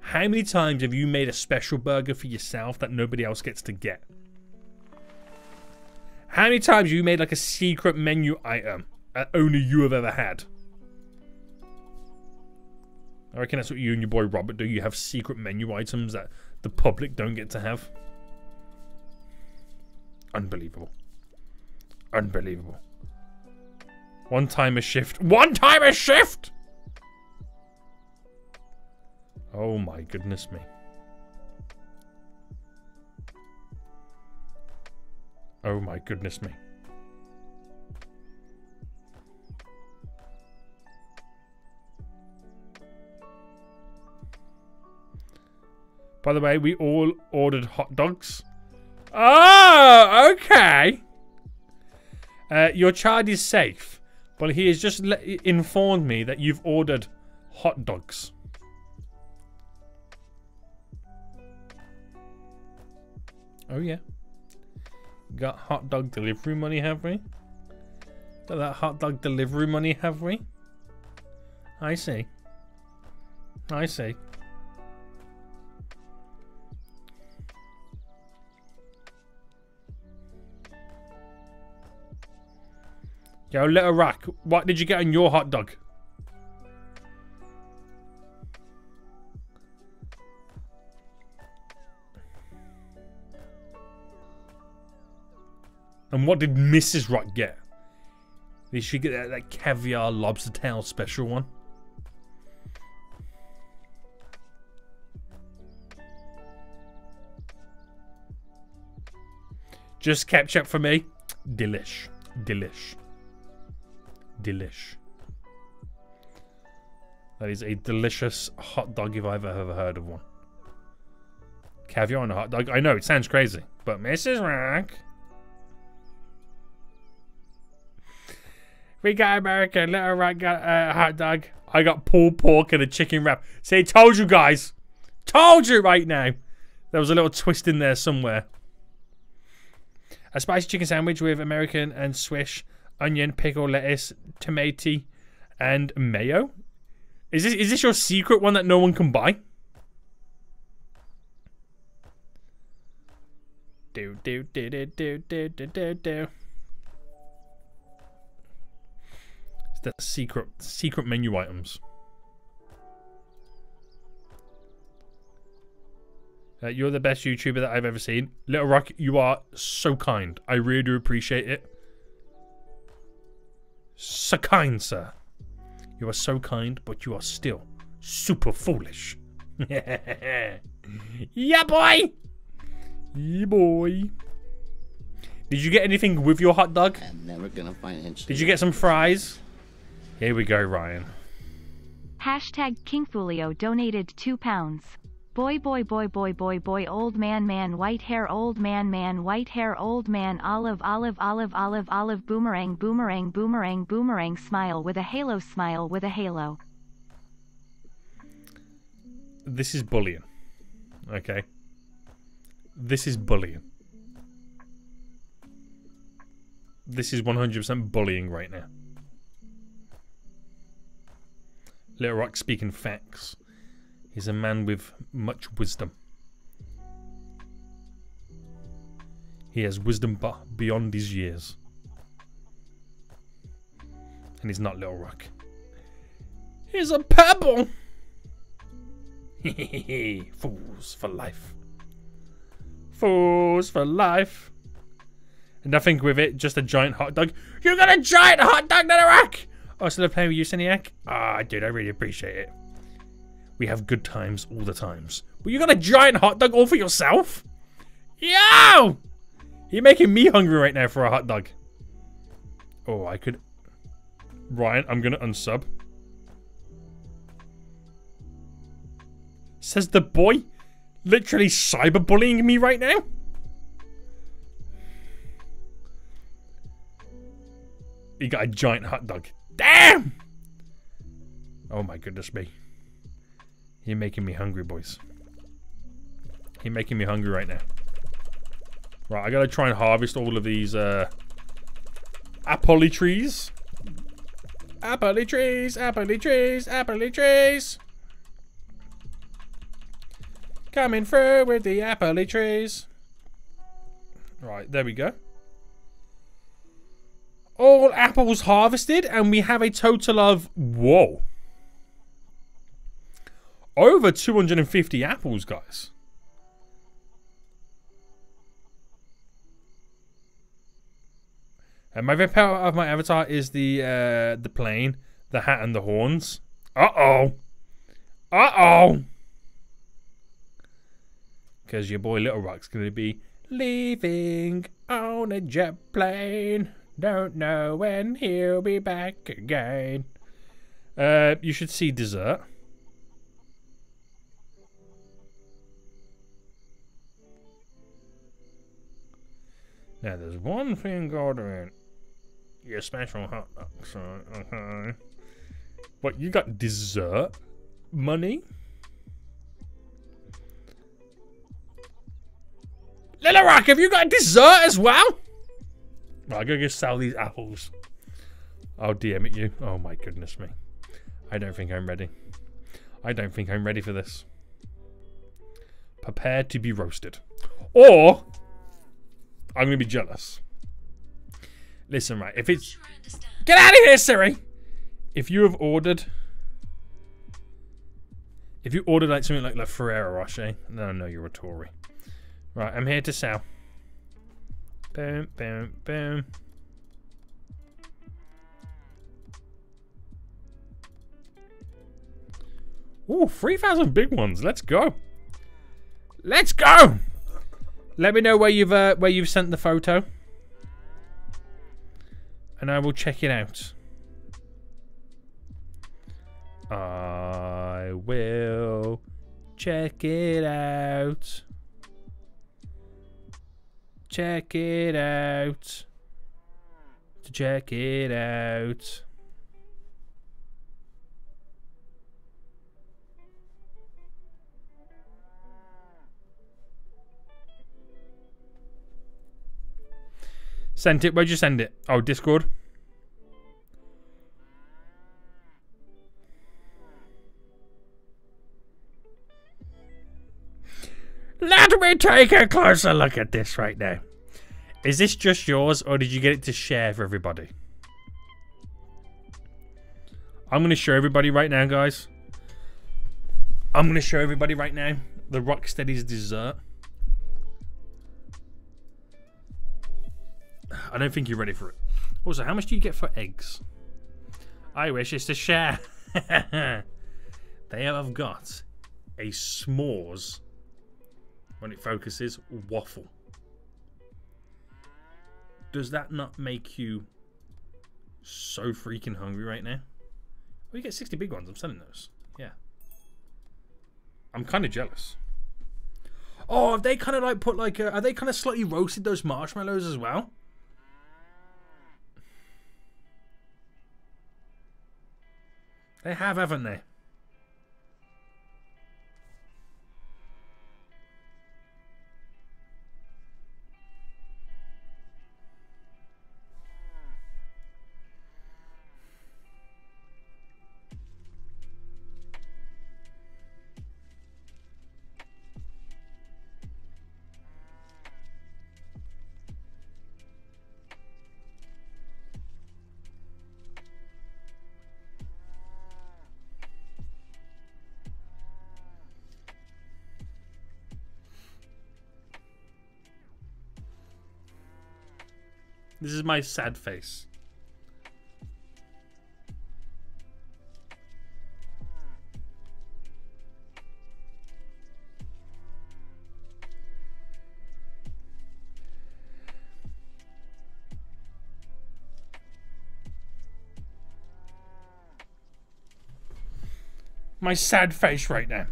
how many times have you made a special burger for yourself that nobody else gets to get? How many times have you made like a secret menu item that only you have ever had? I reckon that's what you and your boy Robert do. You have secret menu items that the public don't get to have. Unbelievable. Unbelievable. One time a shift. One time a shift! Oh my goodness me. Oh my goodness me. By the way, we all ordered hot dogs. Oh, okay. Your child is safe, but he has just informed me that you've ordered hot dogs. Oh, yeah. Got hot dog delivery money, have we? Got that hot dog delivery money, have we? I see. I see. Yo, Little Rack, what did you get on your hot dog? And what did Mrs. Rock get? Did she get that caviar lobster tail special one? Just ketchup for me. Delish. Delish. Delish. That is a delicious hot dog if I've ever heard of one. Caviar on a hot dog. I know, it sounds crazy. But Mrs. Rack. We got American. Little Rack got a hot dog. I got pulled pork and a chicken wrap. See, I told you guys. Told you right now. There was a little twist in there somewhere. A spicy chicken sandwich with American and Swish. Onion, pickle, lettuce, tomato, and mayo. Is this your secret one that no one can buy? Do. It's the secret menu items. You're the best YouTuber that I've ever seen, Little Rock. You are so kind. I really do appreciate it. So kind, sir. You are so kind, but you are still super foolish. Yeah, boy. Yeah, boy. Did you get anything with your hot dog? I'm never gonna find it. Did you get some fries? Here we go, Ryan. Hashtag KingFulio donated £2. Boy, boy, boy, boy, boy, boy, old man, white hair, old man, white hair, old man, olive, boomerang, smile with a halo, This is bullying, okay? This is bullying. This is 100% bullying right now. Little Rock speaking facts. He's a man with much wisdom. He has wisdom beyond his years. And he's not Little Rock. He's a pebble! Hehehe, fools for life. Fools for life. And nothing with it, just a giant hot dog. You got a giant hot dog, Little Rock! Oh, still playing with you, Seniac? Ah, dude, I really appreciate it. We have good times all the times. But you got a giant hot dog all for yourself? Yo! You're making me hungry right now for a hot dog. Oh, I could... Ryan, I'm gonna unsub. Says the boy literally cyberbullying me right now? He got a giant hot dog. Damn! Oh my goodness me. You're making me hungry, boys. You're making me hungry right now. Right, I gotta try and harvest all of these apple trees. Apple trees, apple trees, apple trees. Coming through with the apple trees. Right, there we go. All apples harvested, and we have a total of whoa. Over 250 apples, guys. And my favorite part of my avatar is the plane, the hat, and the horns. Uh-oh. Uh-oh. Because your boy Little Rock's going to be Leaving on a jet plane. Don't know when he'll be back again. You should see dessert. Now, there's one thing ordering. Your special hot dogs, right? Okay. What, you got dessert? Money? Little Rock, have you got dessert as well? Right, I gotta go sell these apples. I'll DM at you. Oh my goodness me. I don't think I'm ready. I don't think I'm ready for this. Prepare to be roasted. Or I'm gonna be jealous. Listen, right, if it's... Get out of here, Siri! If you have ordered... If you ordered like something like Ferrero Rocher, no, you're a Tory. Right, I'm here to sell. Boom, boom, boom. Ooh, 3,000 big ones. Let's go. Let's go. Let me know where you've sent the photo, and I will check it out. I will check it out. Check it out. To check it out. Sent it. Where'd you send it? Oh, Discord. Let me take a closer look at this right now. Is this just yours, or did you get it to share for everybody? I'm going to show everybody right now, guys. I'm going to show everybody right now the Rocksteady's dessert. I don't think you're ready for it. Also, how much do you get for eggs? I wish it's to share. They have got a s'mores. When it focuses, waffle. Does that not make you so freaking hungry right now? Well, you get 60 big ones. I'm selling those. Yeah. I'm kind of jealous. Oh, have they kind of like put like a... Are they kind of slightly roasted those marshmallows as well? They have, haven't they? This is my sad face. My sad face right now.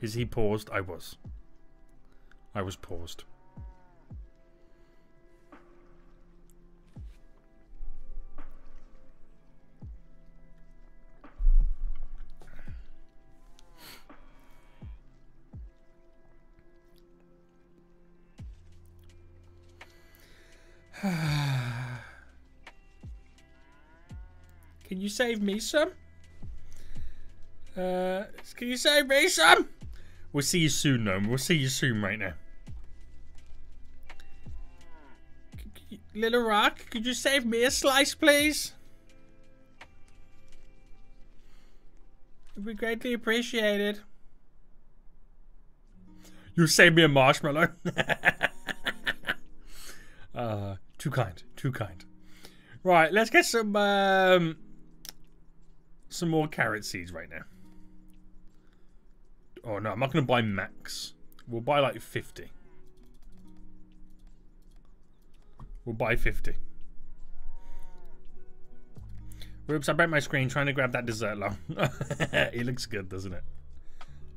Is he paused? I was. I was paused. Can you save me some? Can you save me some? We'll see you soon, Gnome. We'll see you soon right now. Little Rock, could you save me a slice, please? It'd be greatly appreciated. You saved me a marshmallow. Too kind, too kind. Right, let's get some more carrot seeds right now. Oh no, I'm not going to buy Max. We'll buy like 50. We'll buy 50. Whoops, I broke my screen trying to grab that dessert log. It looks good, doesn't it?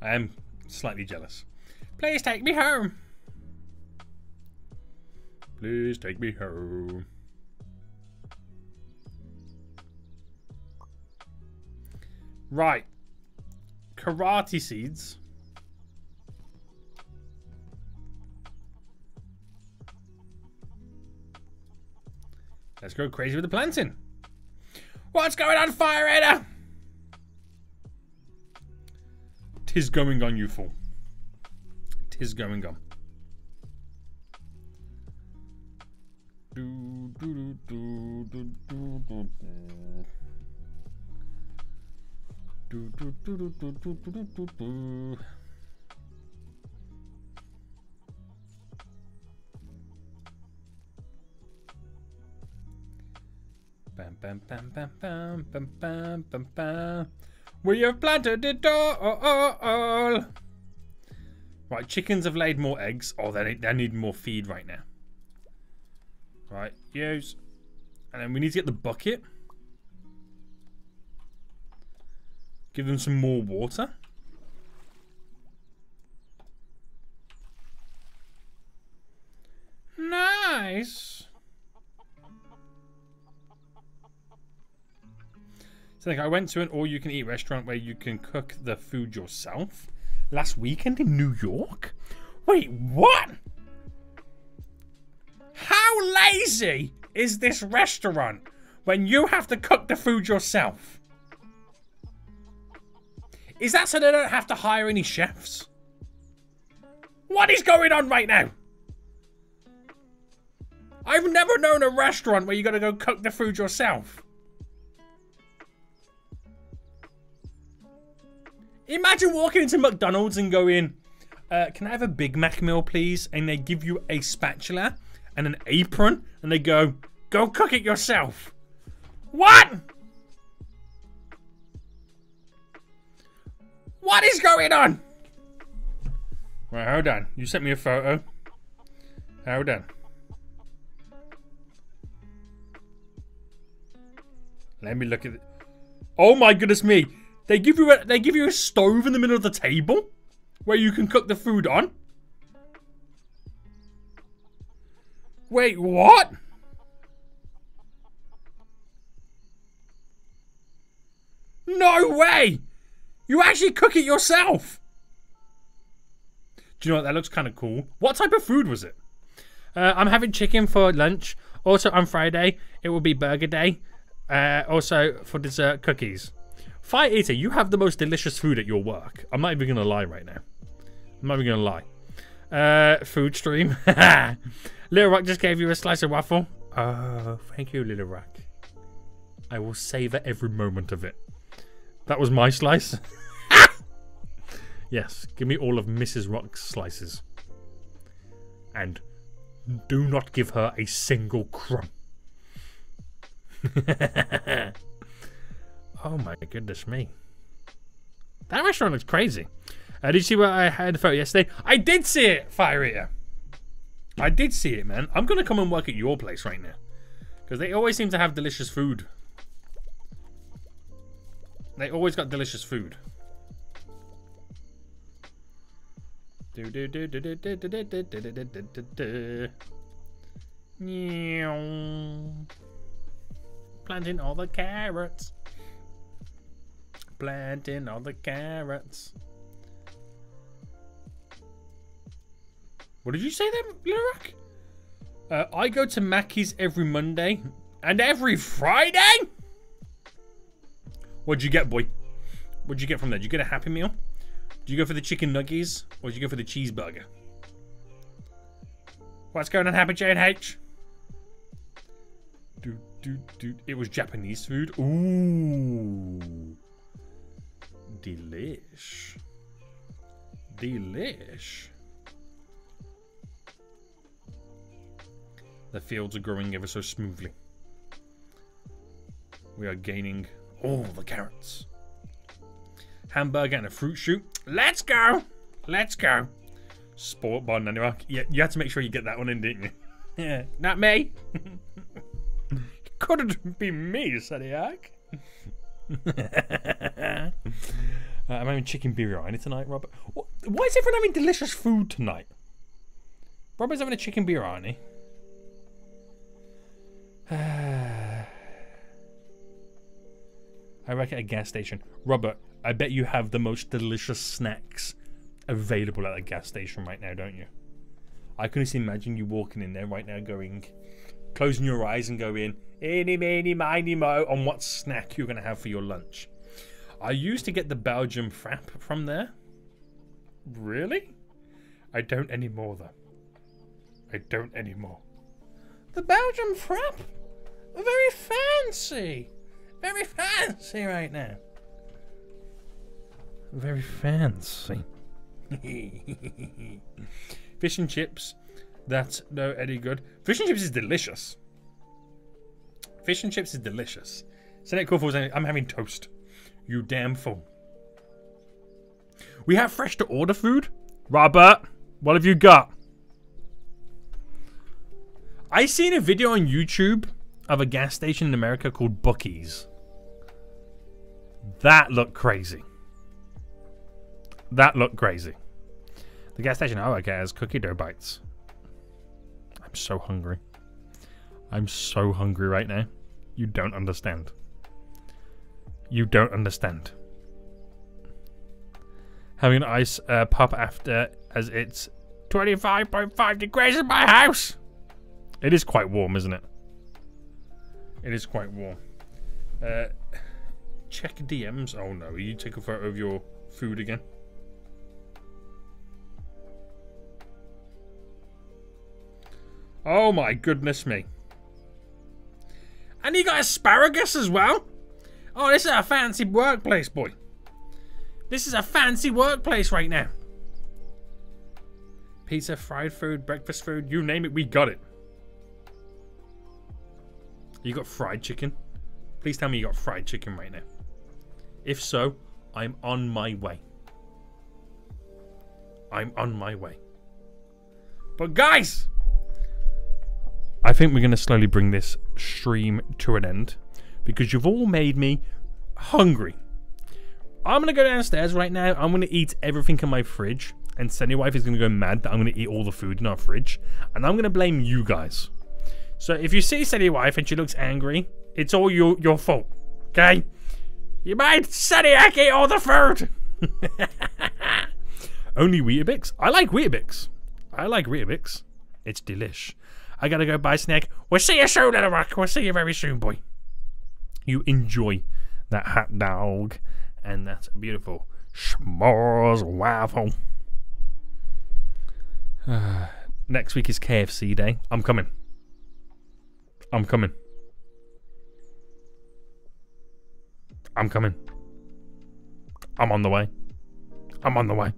I am slightly jealous. Please take me home. Please take me home. Right. Karate seeds. Let's go crazy with the planting. What's going on, Fire Raider? 'Tis going on, you fool. 'Tis going on. Bam, bam, bam, bam, bam, bam, bam, bam, bam. We have planted it all. Right, chickens have laid more eggs. Oh, they need more feed right now. Right, yes. And then we need to get the bucket. Give them some more water. Nice. So like I went to an all-you-can-eat restaurant where you can cook the food yourself last weekend in New York. Wait, what? How lazy is this restaurant when you have to cook the food yourself? Is that so they don't have to hire any chefs? What is going on right now? I've never known a restaurant where you gotta go cook the food yourself. Imagine walking into McDonald's and going, can I have a Big Mac meal, please? And they give you a spatula and an apron, and they go, go cook it yourself. What? What is going on? Right, hold on. You sent me a photo. Hold on. Let me look at it. Oh my goodness me. They give you a stove in the middle of the table where you can cook the food on. Wait, what? No way! You actually cook it yourself. Do you know what? That looks kind of cool. What type of food was it? I'm having chicken for lunch. Also on Friday, it will be burger day. Also for dessert, cookies. Fire Eater, you have the most delicious food at your work. I'm not even going to lie right now. I'm not even going to lie. Food stream. Little Rock just gave you a slice of waffle. Oh, thank you, Little Rock. I will savor every moment of it. That was my slice. Yes, give me all of Mrs. Rock's slices. And do not give her a single crumb. Oh my goodness me. That restaurant looks crazy. Did you see what I had a photo yesterday? I did see it, Fire Eater. I did see it, man. I'm going to come and work at your place right now. Because they always seem to have delicious food. They always got delicious food. Planting all the carrots. Planting all the carrots. What did you say there, Little Rock? I go to Mackey's every Monday and every Friday? What'd you get, boy? What'd you get from there? Did you get a Happy Meal? Did you go for the chicken nuggies? Or did you go for the cheeseburger? What's going on, Happy J&H? It was Japanese food. Ooh. Delish. Delish. The fields are growing ever so smoothly. We are gaining all the carrots. Hamburger and a fruit shoot. Let's go. Let's go. Sport bond anyway. Yeah, you had to make sure you get that one in, didn't you? Yeah. Not me. Couldn't be me, Seniac. I'm having chicken biryani tonight, Robert. What? Why is everyone having delicious food tonight? Robert's having a chicken biryani. I work at a gas station. Robert, I bet you have the most delicious snacks available at a gas station right now, don't you? I can just imagine you walking in there right now going, closing your eyes and going, eeny, meeny, miny, mo, on what snack you're going to have for your lunch. I used to get the Belgian frappe from there. Really? I don't anymore, though. I don't anymore. The Belgian frappe? Very fancy. Very fancy right now. Very fancy. Fish and chips. That's no any good. Fish and chips is delicious. Fish and chips is delicious. Senate Corfles, I'm having toast. You damn fool. We have fresh to order food? Robert, what have you got? I seen a video on YouTube of a gas station in America called Bucky's. That looked crazy. That looked crazy. The gas station I work at has cookie dough bites. I'm so hungry. I'm so hungry right now. You don't understand. You don't understand. Having an ice pop after, as it's 25.5 degrees in my house. It is quite warm, isn't it? It is quite warm. Check DMs. Oh no, you take a photo of your food again. Oh my goodness me. And you got asparagus as well? Oh, this is a fancy workplace, boy. This is a fancy workplace right now. Pizza, fried food, breakfast food, you name it, we got it. You got fried chicken? Please tell me you got fried chicken right now. If so, I'm on my way. I'm on my way. But guys, I think we're going to slowly bring this stream to an end, because you've all made me hungry. I'm going to go downstairs right now. I'm going to eat everything in my fridge, and Seniac is going to go mad that I'm going to eat all the food in our fridge, and I'm going to blame you guys. So if you see Seniac and she looks angry, it's all your fault, okay? You made Seniac eat all the food! Only Weetabix? I like Weetabix. I like Weetabix. It's delish. I gotta go buy Seniac. We'll see you soon, Little Rock. We'll see you very soon, boy. You enjoy that hot dog and that beautiful s'mores waffle. Next week is KFC day. I'm coming. I'm coming. I'm coming. I'm on the way. I'm on the way.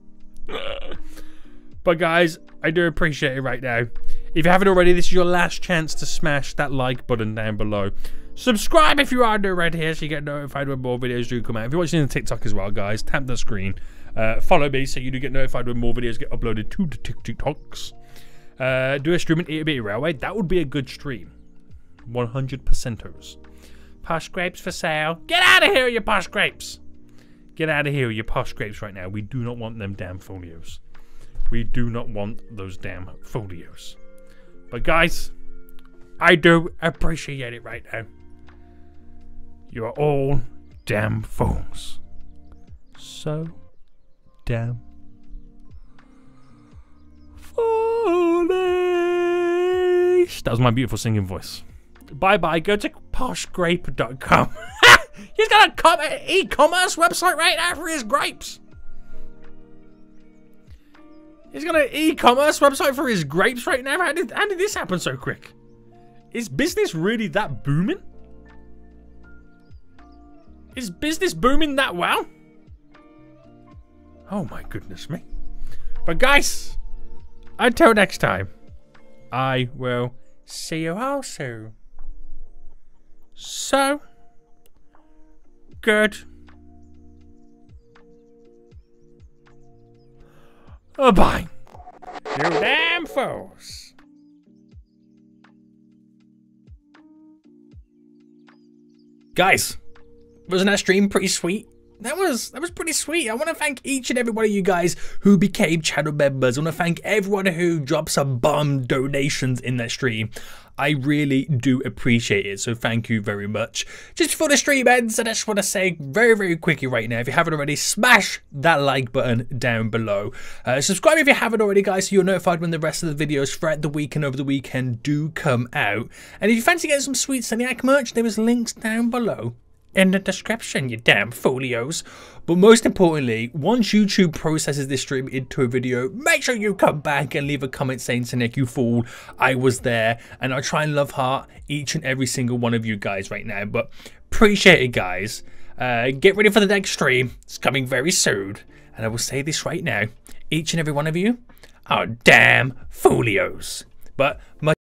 But guys, I do appreciate it right now. If you haven't already, this is your last chance to smash that like button down below. Subscribe if you are new right here so you get notified when more videos do come out. If you're watching on TikTok as well, guys, tap the screen. Follow me so you do get notified when more videos get uploaded to the TikToks. Do a stream and eat a bit of railway. That would be a good stream. 100%ers. Posh grapes for sale. Get out of here, you posh grapes. Get out of here, you posh grapes right now. We do not want them damn folios. We do not want those damn folios. But guys, I do appreciate it right now. You are all damn fools. So damn foolish. That was my beautiful singing voice. Bye bye. Go to poshgrape.com. He's got an e-commerce website right now for his grapes. He's got an e-commerce website for his grapes right now. How did this happen so quick? Is business really that booming? Is business booming that well? Oh my goodness me. But guys, until next time, I will see you all soon. So good. Bye. You damn fools. Guys, wasn't that stream pretty sweet? That was pretty sweet. I want to thank each and every one of you guys who became channel members. I want to thank everyone who dropped some bomb donations in their stream. I really do appreciate it, so thank you very much. Just before the stream ends, I just want to say very quickly right now, if you haven't already, smash that like button down below. Subscribe if you haven't already, guys, so you're notified when the rest of the videos throughout the week and over the weekend do come out. And if you fancy getting some sweet Seniac merch, there is links down below in the description, you damn folios. But most importantly, once YouTube processes this stream into a video, make sure you come back and leave a comment saying, Seniac, you fool, I was there. And I'll try and love heart each and every single one of you guys right now. But appreciate it, guys. Get ready for the next stream. It's coming very soon. And I will say this right now. Each and every one of you are damn folios. But much